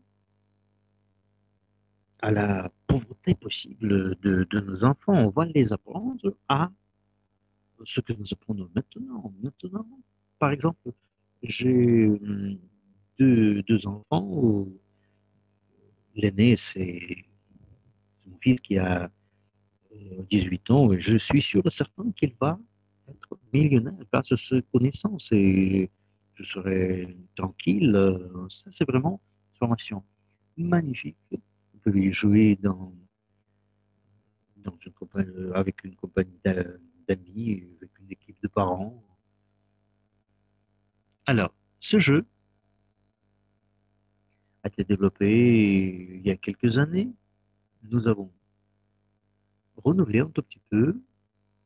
à la pauvreté possible de nos enfants. On va les apprendre à ce que nous apprenons maintenant. Maintenant, par exemple, j'ai deux enfants. L'aîné, c'est mon fils qui a 18 ans. Et je suis sûr et certain qu'il va être millionnaire grâce à ses connaissances. Et je serai tranquille. Ça, c'est vraiment une formation magnifique. Vous pouvez jouer dans une compagnie, avec une compagnie d'amis, avec une équipe de parents. Alors, ce jeu a été développé il y a quelques années. Nous avons renouvelé un tout petit peu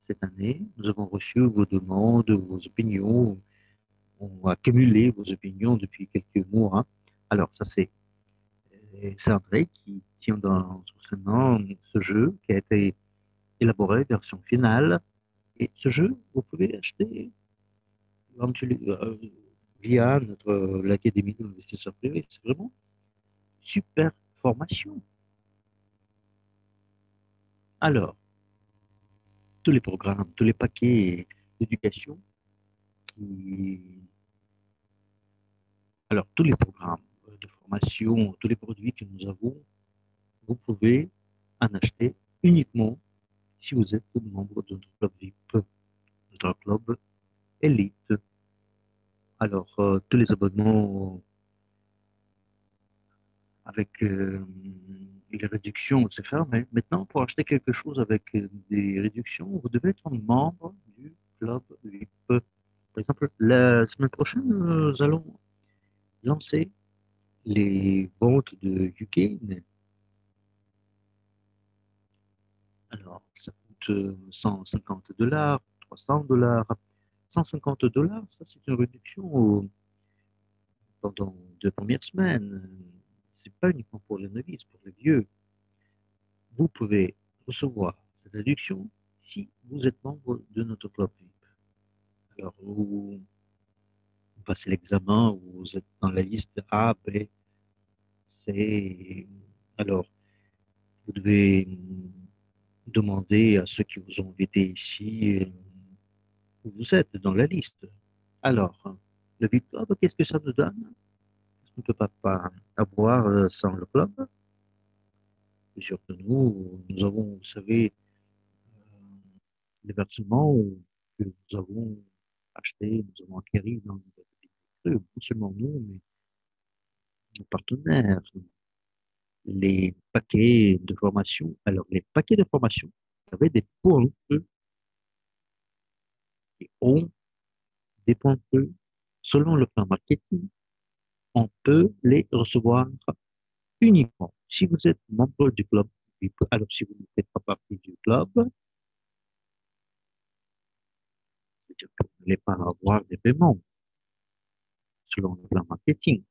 cette année. Nous avons reçu vos demandes, vos opinions. On a cumulé vos opinions depuis quelques mois. Alors, ça, c'est Et c'est Andrey qui tient sous ce nom ce jeu qui a été élaboré, version finale. Et ce jeu, vous pouvez l'acheter via l'Académie d'investisseurs privés. C'est vraiment une super formation. Alors, tous les programmes, tous les paquets d'éducation qui... Alors, tous les programmes de formation, tous les produits que nous avons, vous pouvez en acheter uniquement si vous êtes membre de notre club VIP, notre club élite. Alors, tous les abonnements avec les réductions, etc. Mais maintenant, pour acheter quelque chose avec des réductions, vous devez être membre du club VIP. Par exemple, la semaine prochaine, nous allons lancer les ventes de Ugain. Alors, ça coûte $150, $300. $150, ça c'est une réduction pendant 2 premières semaines. C'est pas uniquement pour les novices, pour les vieux. Vous pouvez recevoir cette réduction si vous êtes membre de notre club VIP. Alors, vous passez l'examen, vous êtes dans la liste A, B, C. Alors, vous devez demander à ceux qui vous ont invités ici où vous êtes dans la liste. Alors, le VIP Club, qu'est-ce que ça nous donne? On ne peut pas avoir sans le club. Et surtout, nous avons, vous savez, les versements que nous avons achetés, nous avons acquéris dans le club, non seulement nous, mais nos partenaires. Les paquets de formation, alors les paquets de formation avaient des points E et ont des points E. Selon le plan marketing, on peut les recevoir uniquement si vous êtes membre du club. Alors, si vous ne faites pas partie du club, vous n'allez pas avoir des paiements selon le plan marketing.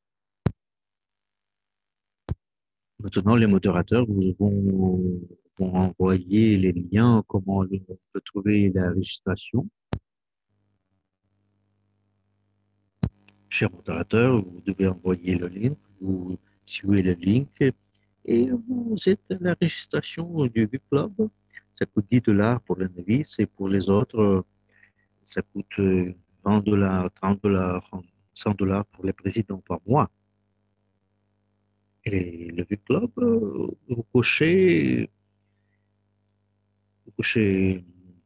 Maintenant, les modérateurs vont envoyer les liens, comment on peut trouver la régistration. Chers modérateurs, vous devez envoyer le lien, vous suivez le lien et vous êtes à la registration du VIP Club. Ça coûte $10 pour les novices et pour les autres, ça coûte $20, $30, $100 pour les présidents par mois. Et le VIP Club, vous cochez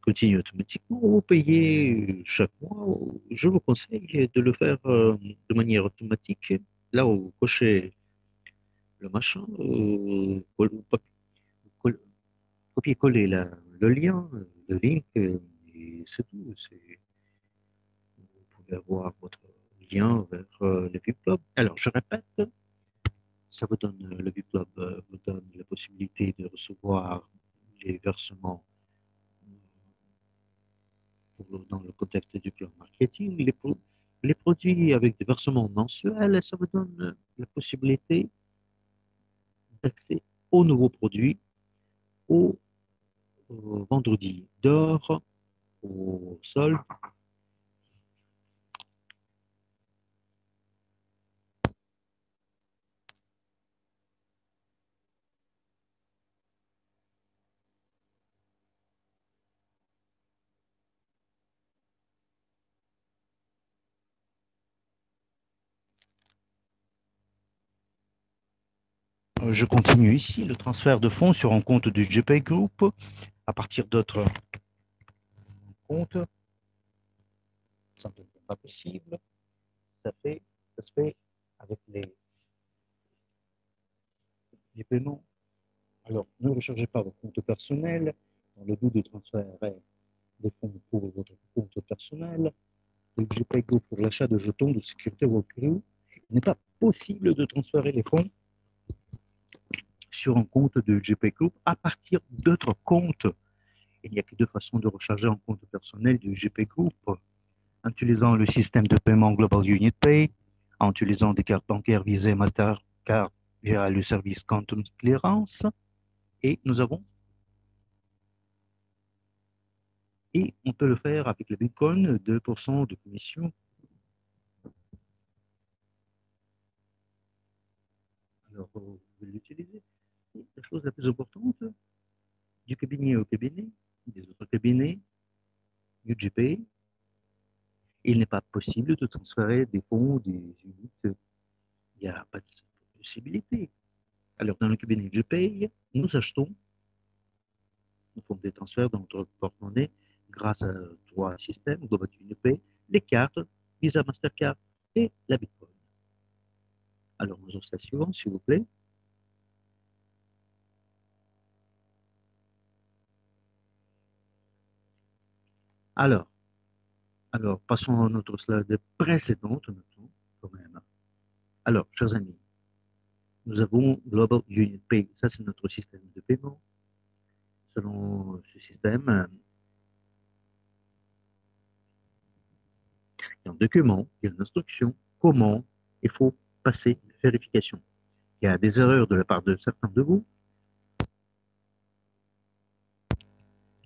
continue automatiquement, vous payez chaque mois. Je vous conseille de le faire de manière automatique. Là où vous cochez le machin, vous copiez-collez le lien, le link, et c'est tout. Vous pouvez avoir votre lien vers le VIP Club. Alors, je répète, ça vous donne, le VIP Club vous donne la possibilité de recevoir les versements dans le contexte du plan marketing, les produits avec des versements mensuels, ça vous donne la possibilité d'accès aux nouveaux produits, au vendredi d'or, au solde. Je continue ici le transfert de fonds sur un compte du UGPay Group à partir d'autres comptes. Ça ne devient pas possible. Ça se fait avec les paiements. Alors, ne rechargez pas vos comptes personnels dans le but de transférer des fonds pour votre compte personnel. Le UGPay Group pour l'achat de jetons de sécurité World Cru. Il n'est pas possible de transférer les fonds sur un compte de UGPay Group à partir d'autres comptes. Il n'y a que 2 façons de recharger un compte personnel de UGPay Group, en utilisant le système de paiement Global Unit Pay, en utilisant des cartes bancaires Visa, Mastercard via le service Quantum Clearance. Et nous avons. Et on peut le faire avec le Bitcoin, 2% de commission. Alors, vous allez l'utiliser. La chose la plus importante, du cabinet au cabinet, des autres cabinets, UGPay, il n'est pas possible de transférer des fonds, des unités. Il n'y a pas de possibilité. Alors, dans le cabinet UGPay, nous achetons, nous font des transferts dans notre porte-monnaie grâce à trois systèmes, Global UGPay, les cartes, Visa, Mastercard et la Bitcoin. Alors, nous avons la suivante, s'il vous plaît. Alors, passons à notre slide précédente maintenant, quand même. Alors, chers amis, nous avons Global UGPay, ça c'est notre système de paiement. Selon ce système, il y a un document, il y a une instruction, comment il faut passer la vérification. Il y a des erreurs de la part de certains de vous.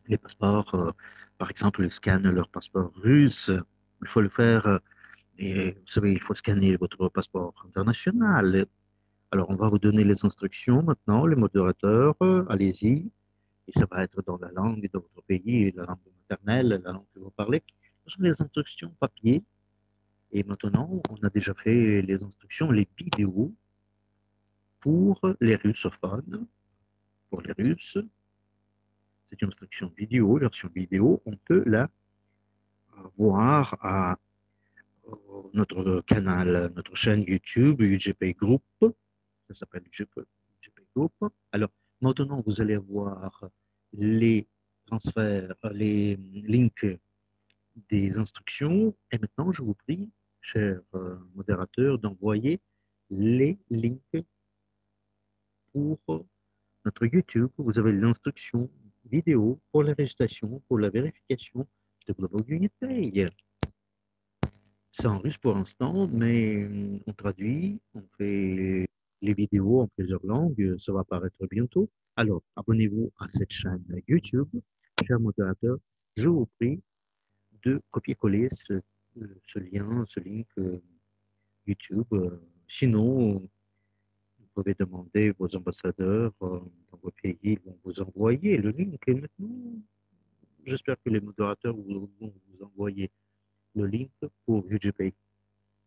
Les passeports, par exemple, ils scannent leur passeport russe. Il faut le faire, et, vous savez, il faut scanner votre passeport international. Alors, on va vous donner les instructions maintenant, les modérateurs, allez-y. Et ça va être dans la langue de votre pays, la langue maternelle, la langue que vous parlez. Ce sont les instructions papier. Et maintenant, on a déjà fait les instructions, les vidéos pour les russophones, pour les Russes. C'est une instruction vidéo, version vidéo, on peut la voir à notre canal, notre chaîne YouTube, UGPay Group. Ça s'appelle UGPay Group. Alors, maintenant, vous allez voir les transferts, les links des instructions. Et maintenant, je vous prie, cher modérateur, d'envoyer les links pour notre YouTube. Vous avez l'instruction vidéo pour la régistration, pour la vérification de Global UGPay. C'est en russe pour l'instant, mais on traduit, on fait les vidéos en plusieurs langues, ça va apparaître bientôt. Alors, abonnez-vous à cette chaîne YouTube. Cher modérateur, je vous prie de copier-coller ce lien, ce link YouTube. Sinon, vous pouvez demander vos ambassadeurs dans vos pays, ils vont vous envoyer le link. Et maintenant, j'espère que les modérateurs vont vous envoyer le link pour UGPay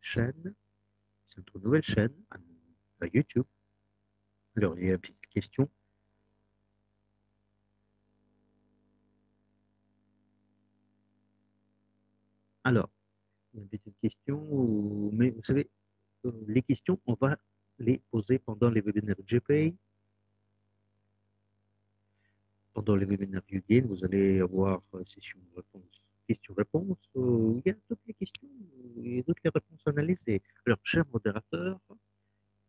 chaîne. C'est notre nouvelle chaîne à YouTube. Alors, il y a une petite question. Alors, une petite question, mais vous savez, les questions, on va les poser pendant les webinaires UGPay. Pendant les webinaires Ugain, vous allez avoir session questions-réponses. Il y a toutes les questions et toutes les réponses analysées. Alors, cher modérateur,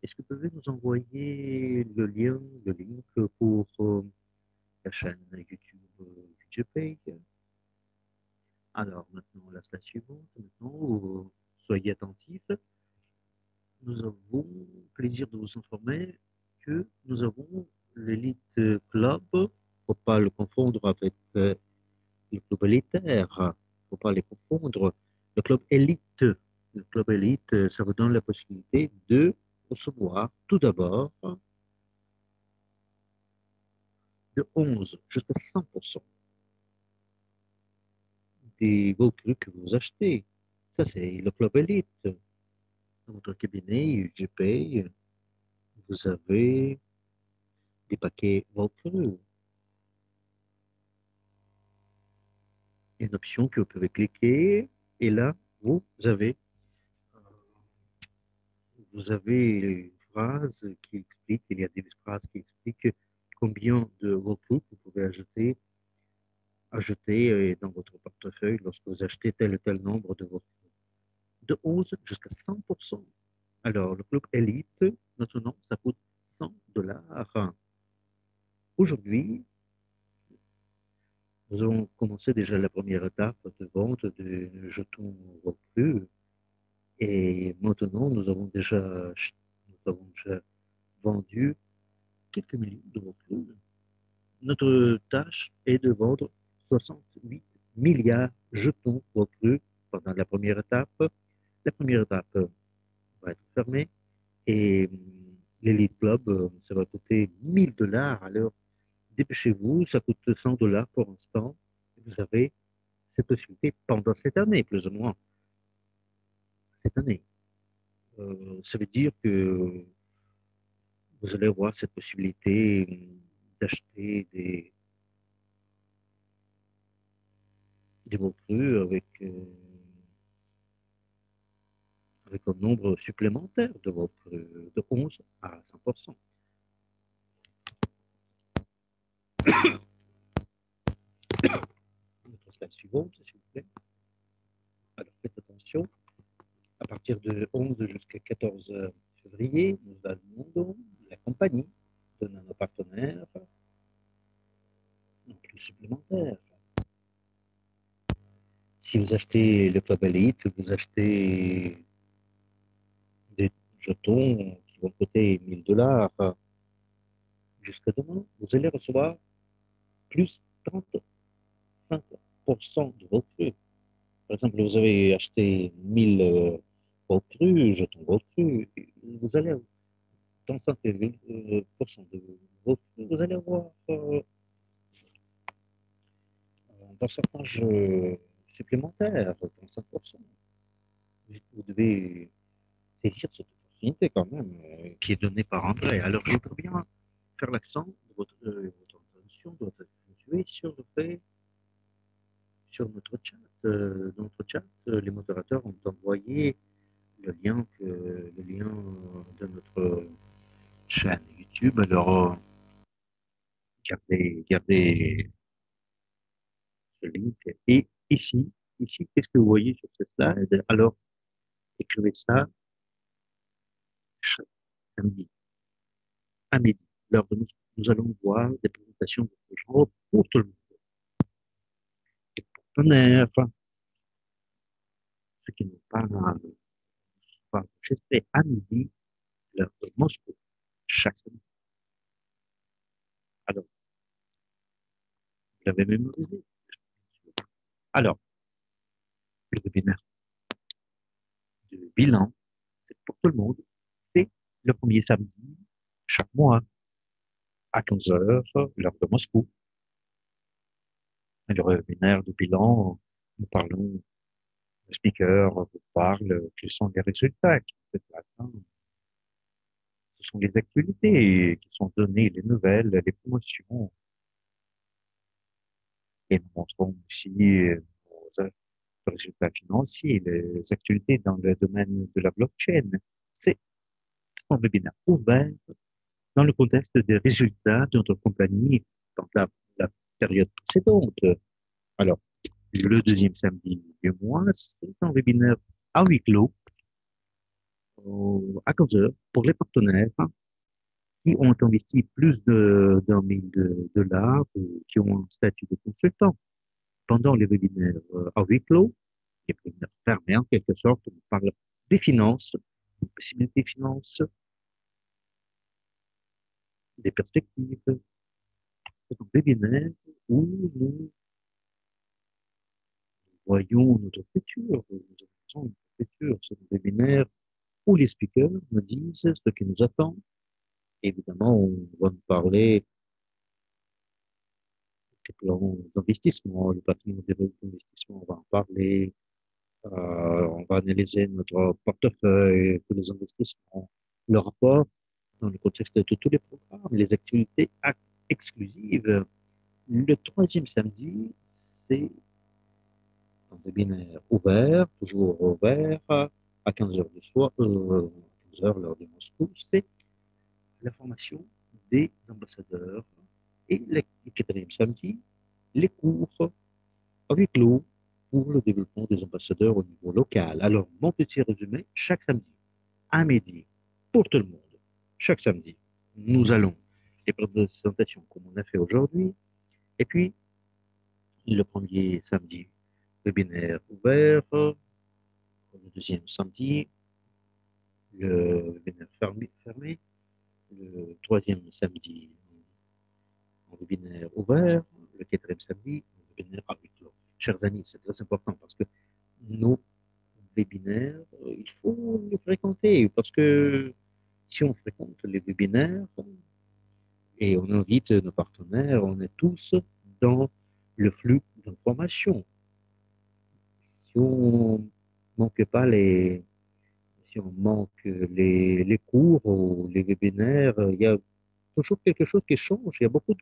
est-ce que vous pouvez nous envoyer le lien pour la chaîne YouTube UGPay? Alors, maintenant, la slide suivante, maintenant, soyez attentifs. Nous avons le plaisir de vous informer que nous avons l'Elite Club. Il ne faut pas le confondre avec le Club Élitaire. Il ne faut pas les confondre. Le Club Élite, ça vous donne la possibilité de recevoir tout d'abord de 11 jusqu'à 100%. Des beaux trucs que vous achetez. Ça, c'est le Club Elite. Dans votre cabinet UGPay, vous avez des paquets World Cru. Une option que vous pouvez cliquer et là, vous avez une phrase qui explique, il y a des phrases qui expliquent combien de World Cru vous pouvez ajouter dans votre portefeuille lorsque vous achetez tel ou tel nombre de vos fonds. De 11 jusqu'à 100%. Alors, le Club Elite, maintenant, ça coûte $100. Aujourd'hui, nous avons commencé déjà la première étape de vente de jetons World Cru. Et maintenant, nous avons déjà vendu quelques millions de workloads. Notre tâche est de vendre 68 milliards de jetons World Cru pendant la première étape. La première étape va être fermée et l'Elite Club, ça va coûter 1000 $. Alors, dépêchez-vous, ça coûte 100 $ pour l'instant. Vous avez cette possibilité pendant cette année, plus ou moins. Cette année. Ça veut dire que vous allez avoir cette possibilité d'acheter des World Cru avec, avec un nombre supplémentaire de World Cru de 11 à 100 %. Notre slide suivante, s'il vous plaît. Alors, faites attention. À partir de 11 jusqu'à 14 février, nous allons la compagnie donne à nos partenaires un prix supplémentaire. Si vous achetez le Club Elite, vous achetez des jetons qui vont coûter 1000 $. Jusqu'à demain, vous allez recevoir plus 35 % de vos crus. Par exemple, vous avez acheté 1000 World Cru, jetons World Cru, vous allez dans 35 % de World Cru, vous allez avoir un pourcentage supplémentaire, 35 %. Vous devez saisir cette opportunité quand même qui est donnée par André. Alors je voudrais bien faire l'accent de votre attention, de votre accentuer sur le fait, sur notre chat. Dans notre chat, les modérateurs ont envoyé le lien de notre chaîne YouTube. Alors, gardez ce link. Et ici qu'est-ce que vous voyez sur cette slide? Alors, écrivez ça chaque samedi à midi. Alors, nous allons voir des présentations de ce genre pour tout le monde. Ceux qui n'ont pas enregistré à midi l'heure de Moscou chaque semaine. Alors, vous l'avez mémorisé. Alors, le webinaire de bilan, c'est pour tout le monde. C'est le premier samedi chaque mois à 15 h, l'heure de Moscou. Le webinaire de bilan, nous parlons, le speaker vous parle, quels sont les résultats qui ont été atteints, ce sont les actualités qui sont données, les nouvelles, les promotions. Et nous montrons aussi nos résultats financiers, les actualités dans le domaine de la blockchain. C'est un webinaire ouvert dans le contexte des résultats de notre compagnie dans la période précédente. Alors, le deuxième samedi du mois, c'est un webinaire à huis clos à 15 h pour les partenaires qui ont investi plus de $1 000 ou qui ont un statut de consultant. Pendant les webinaires à huis clos, les webinaires fermés en quelque sorte, on parle des finances, des possibilités de finances, des perspectives. C'est un webinaire où nous voyons notre futur, nous avons notre futur. C'est un webinaire où les speakers nous disent ce qui nous attend. Évidemment, on va nous parler des plans d'investissement, le patrimoine d'investissement, on va en parler, on va analyser notre portefeuille, tous les investissements, le rapport dans le contexte de tous les programmes, les activités exclusive. Le troisième samedi, c'est un webinaire ouvert, toujours ouvert, à 15 h du soir, 15 h l'heure de Moscou. C'est la formation des ambassadeurs. Et le quatrième samedi, les cours à huis clos pour le développement des ambassadeurs au niveau local. Alors, mon petit résumé, chaque samedi, à midi, pour tout le monde, chaque samedi, nous allons les présentations comme on a fait aujourd'hui, et puis le premier samedi webinaire ouvert, le deuxième samedi le webinaire fermé, le troisième samedi en webinaire ouvert, le quatrième samedi en webinaire à huis clos. Chers amis, c'est très important parce que nos webinaires, il faut les fréquenter parce que si on fréquente les webinaires et on invite nos partenaires, on est tous dans le flux d'information. Si on manque pas les, si on manque les cours ou les webinaires, il y a toujours quelque chose qui change. Il y a beaucoup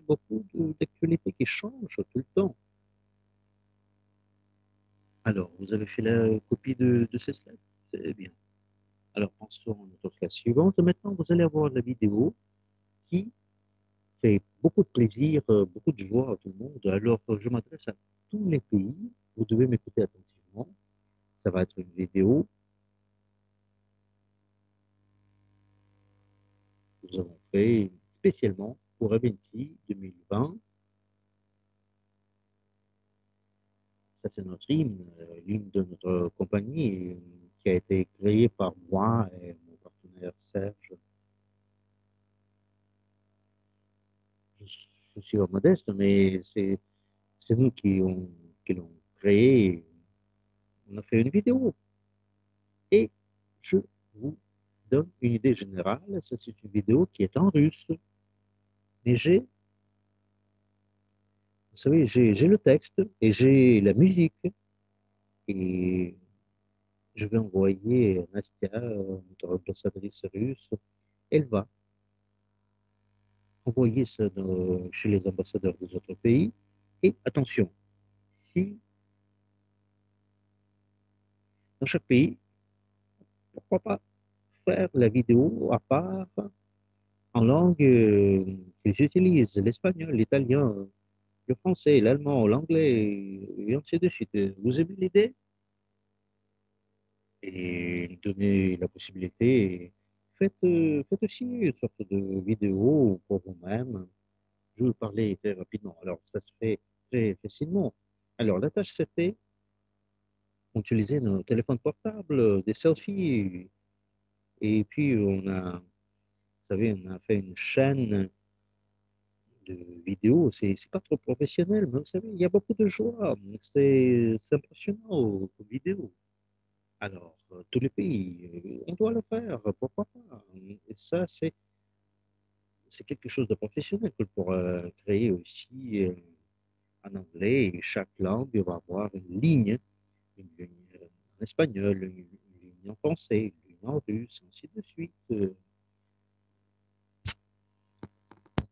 d'actualités qui changent tout le temps. Alors, vous avez fait la copie de ces slides, c'est bien. Alors, passons à notre slide suivante. Maintenant, vous allez avoir la vidéo qui fait beaucoup de plaisir, beaucoup de joie à tout le monde. Alors, je m'adresse à tous les pays. Vous devez m'écouter attentivement. Ça va être une vidéo. Nous avons fait spécialement pour Eventi 2020. Ça, c'est notre hymne, l'hymne de notre compagnie qui a été créée par moi et mon partenaire Serge. Je suis modeste, mais c'est nous qui l'ont créé. On a fait une vidéo. Et je vous donne une idée générale. Ça, c'est une vidéo qui est en russe. Mais j'ai, vous savez, j'ai le texte et j'ai la musique. Et je vais envoyer Nastia, notre ambassadrice russe. Elle va envoyer ça chez les ambassadeurs des autres pays. Et attention, si dans chaque pays, pourquoi pas faire la vidéo à part en langue que j'utilise, l'espagnol, l'italien, le français, l'allemand, l'anglais, et ainsi de suite. Vous aimez l'idée? Et donner la possibilité, faites aussi une sorte de vidéo pour vous-même. Je vais vous parler très rapidement, alors ça se fait très facilement. Alors la tâche c'est fait, on utilisait nos téléphones portables, des selfies, et puis on a, vous savez, on a fait une chaîne de vidéos. C'est pas trop professionnel, mais vous savez, il y a beaucoup de joie, c'est impressionnant comme vidéo. Alors, tous les pays, on doit le faire, pourquoi pas? Et ça, c'est quelque chose de professionnel qu'on pourra créer aussi en anglais, et chaque langue va avoir une ligne. Une ligne en espagnol, une ligne en français, une ligne en russe, ainsi de suite. Ça,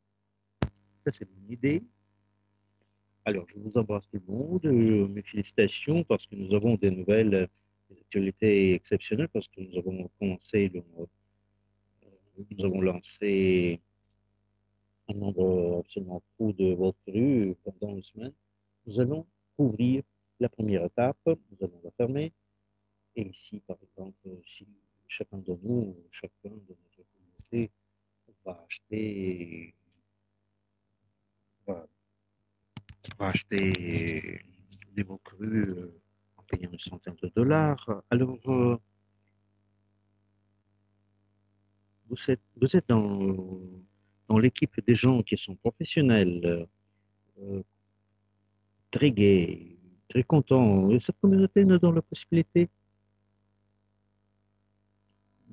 c'est mon idée. Alors, je vous embrasse tout le monde. Mes félicitations parce que nous avons des nouvelles, des actualités exceptionnelles parce que nous avons commencé, nous avons lancé un nombre absolument fou de World Cru pendant une semaine. Nous allons couvrir la première étape, nous allons la fermer. Et ici, par exemple, si chacun de nous, chacun de notre communauté va acheter des bons crus en payant une centaine de dollars. Alors, vous êtes dans l'équipe des gens qui sont professionnels, très gais, très content. Cette communauté nous donne la possibilité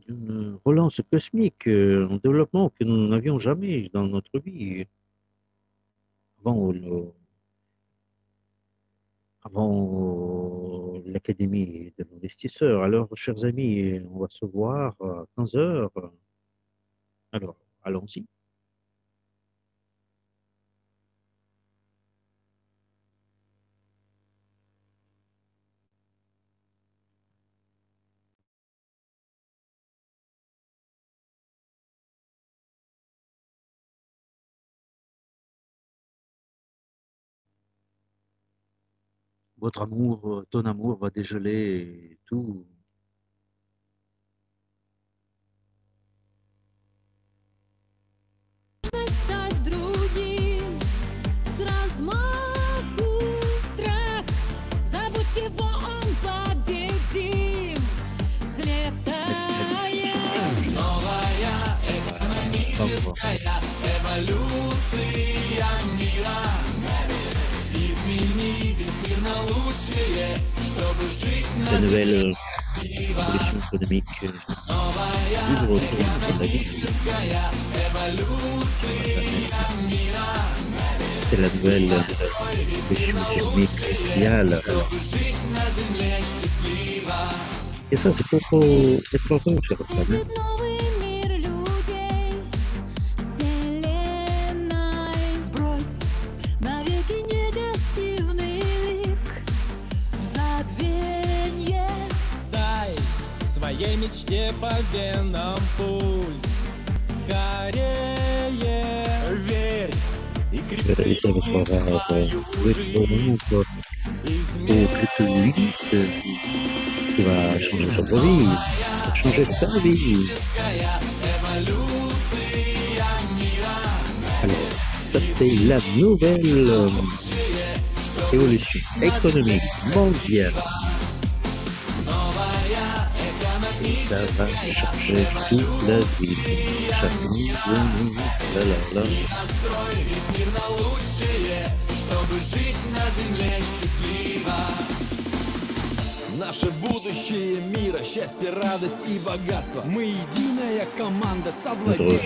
d'une relance cosmique, un développement que nous n'avions jamais dans notre vie. Avant l'Académie de l'investisseur. Alors, chers amis, on va se voir à 15 h. Alors, allons-y. Votre amour, ton amour va dégeler tout. La nouvelle révolution économique du retour de la vie. C'est la nouvelle révolution économique mondiale. Et ça, c'est trop étrange, je crois. Мечте по венам пульс, скорее верь и крепче в твою жизнь. C'est la nouvelle évolution économique mondiale. Ça va changer toute la vie. Chaque nuit, la la. Наше будущее мира, счастье, радость и богатство. Мы единая команда, совладение.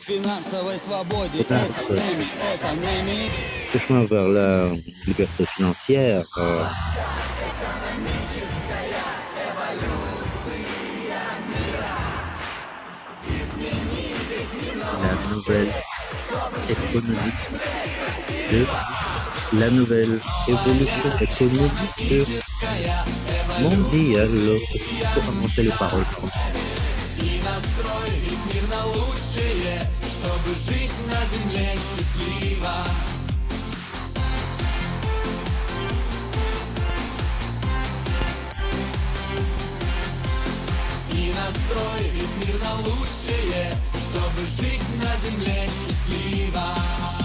Финансовой свободе, экономии. Le chemin vers la liberté financière. La nouvelle économique de la nouvelle évolution économique mondiale. Il faut avancer les paroles. Настрой весь мир на лучшее, чтобы жить на земле счастливо.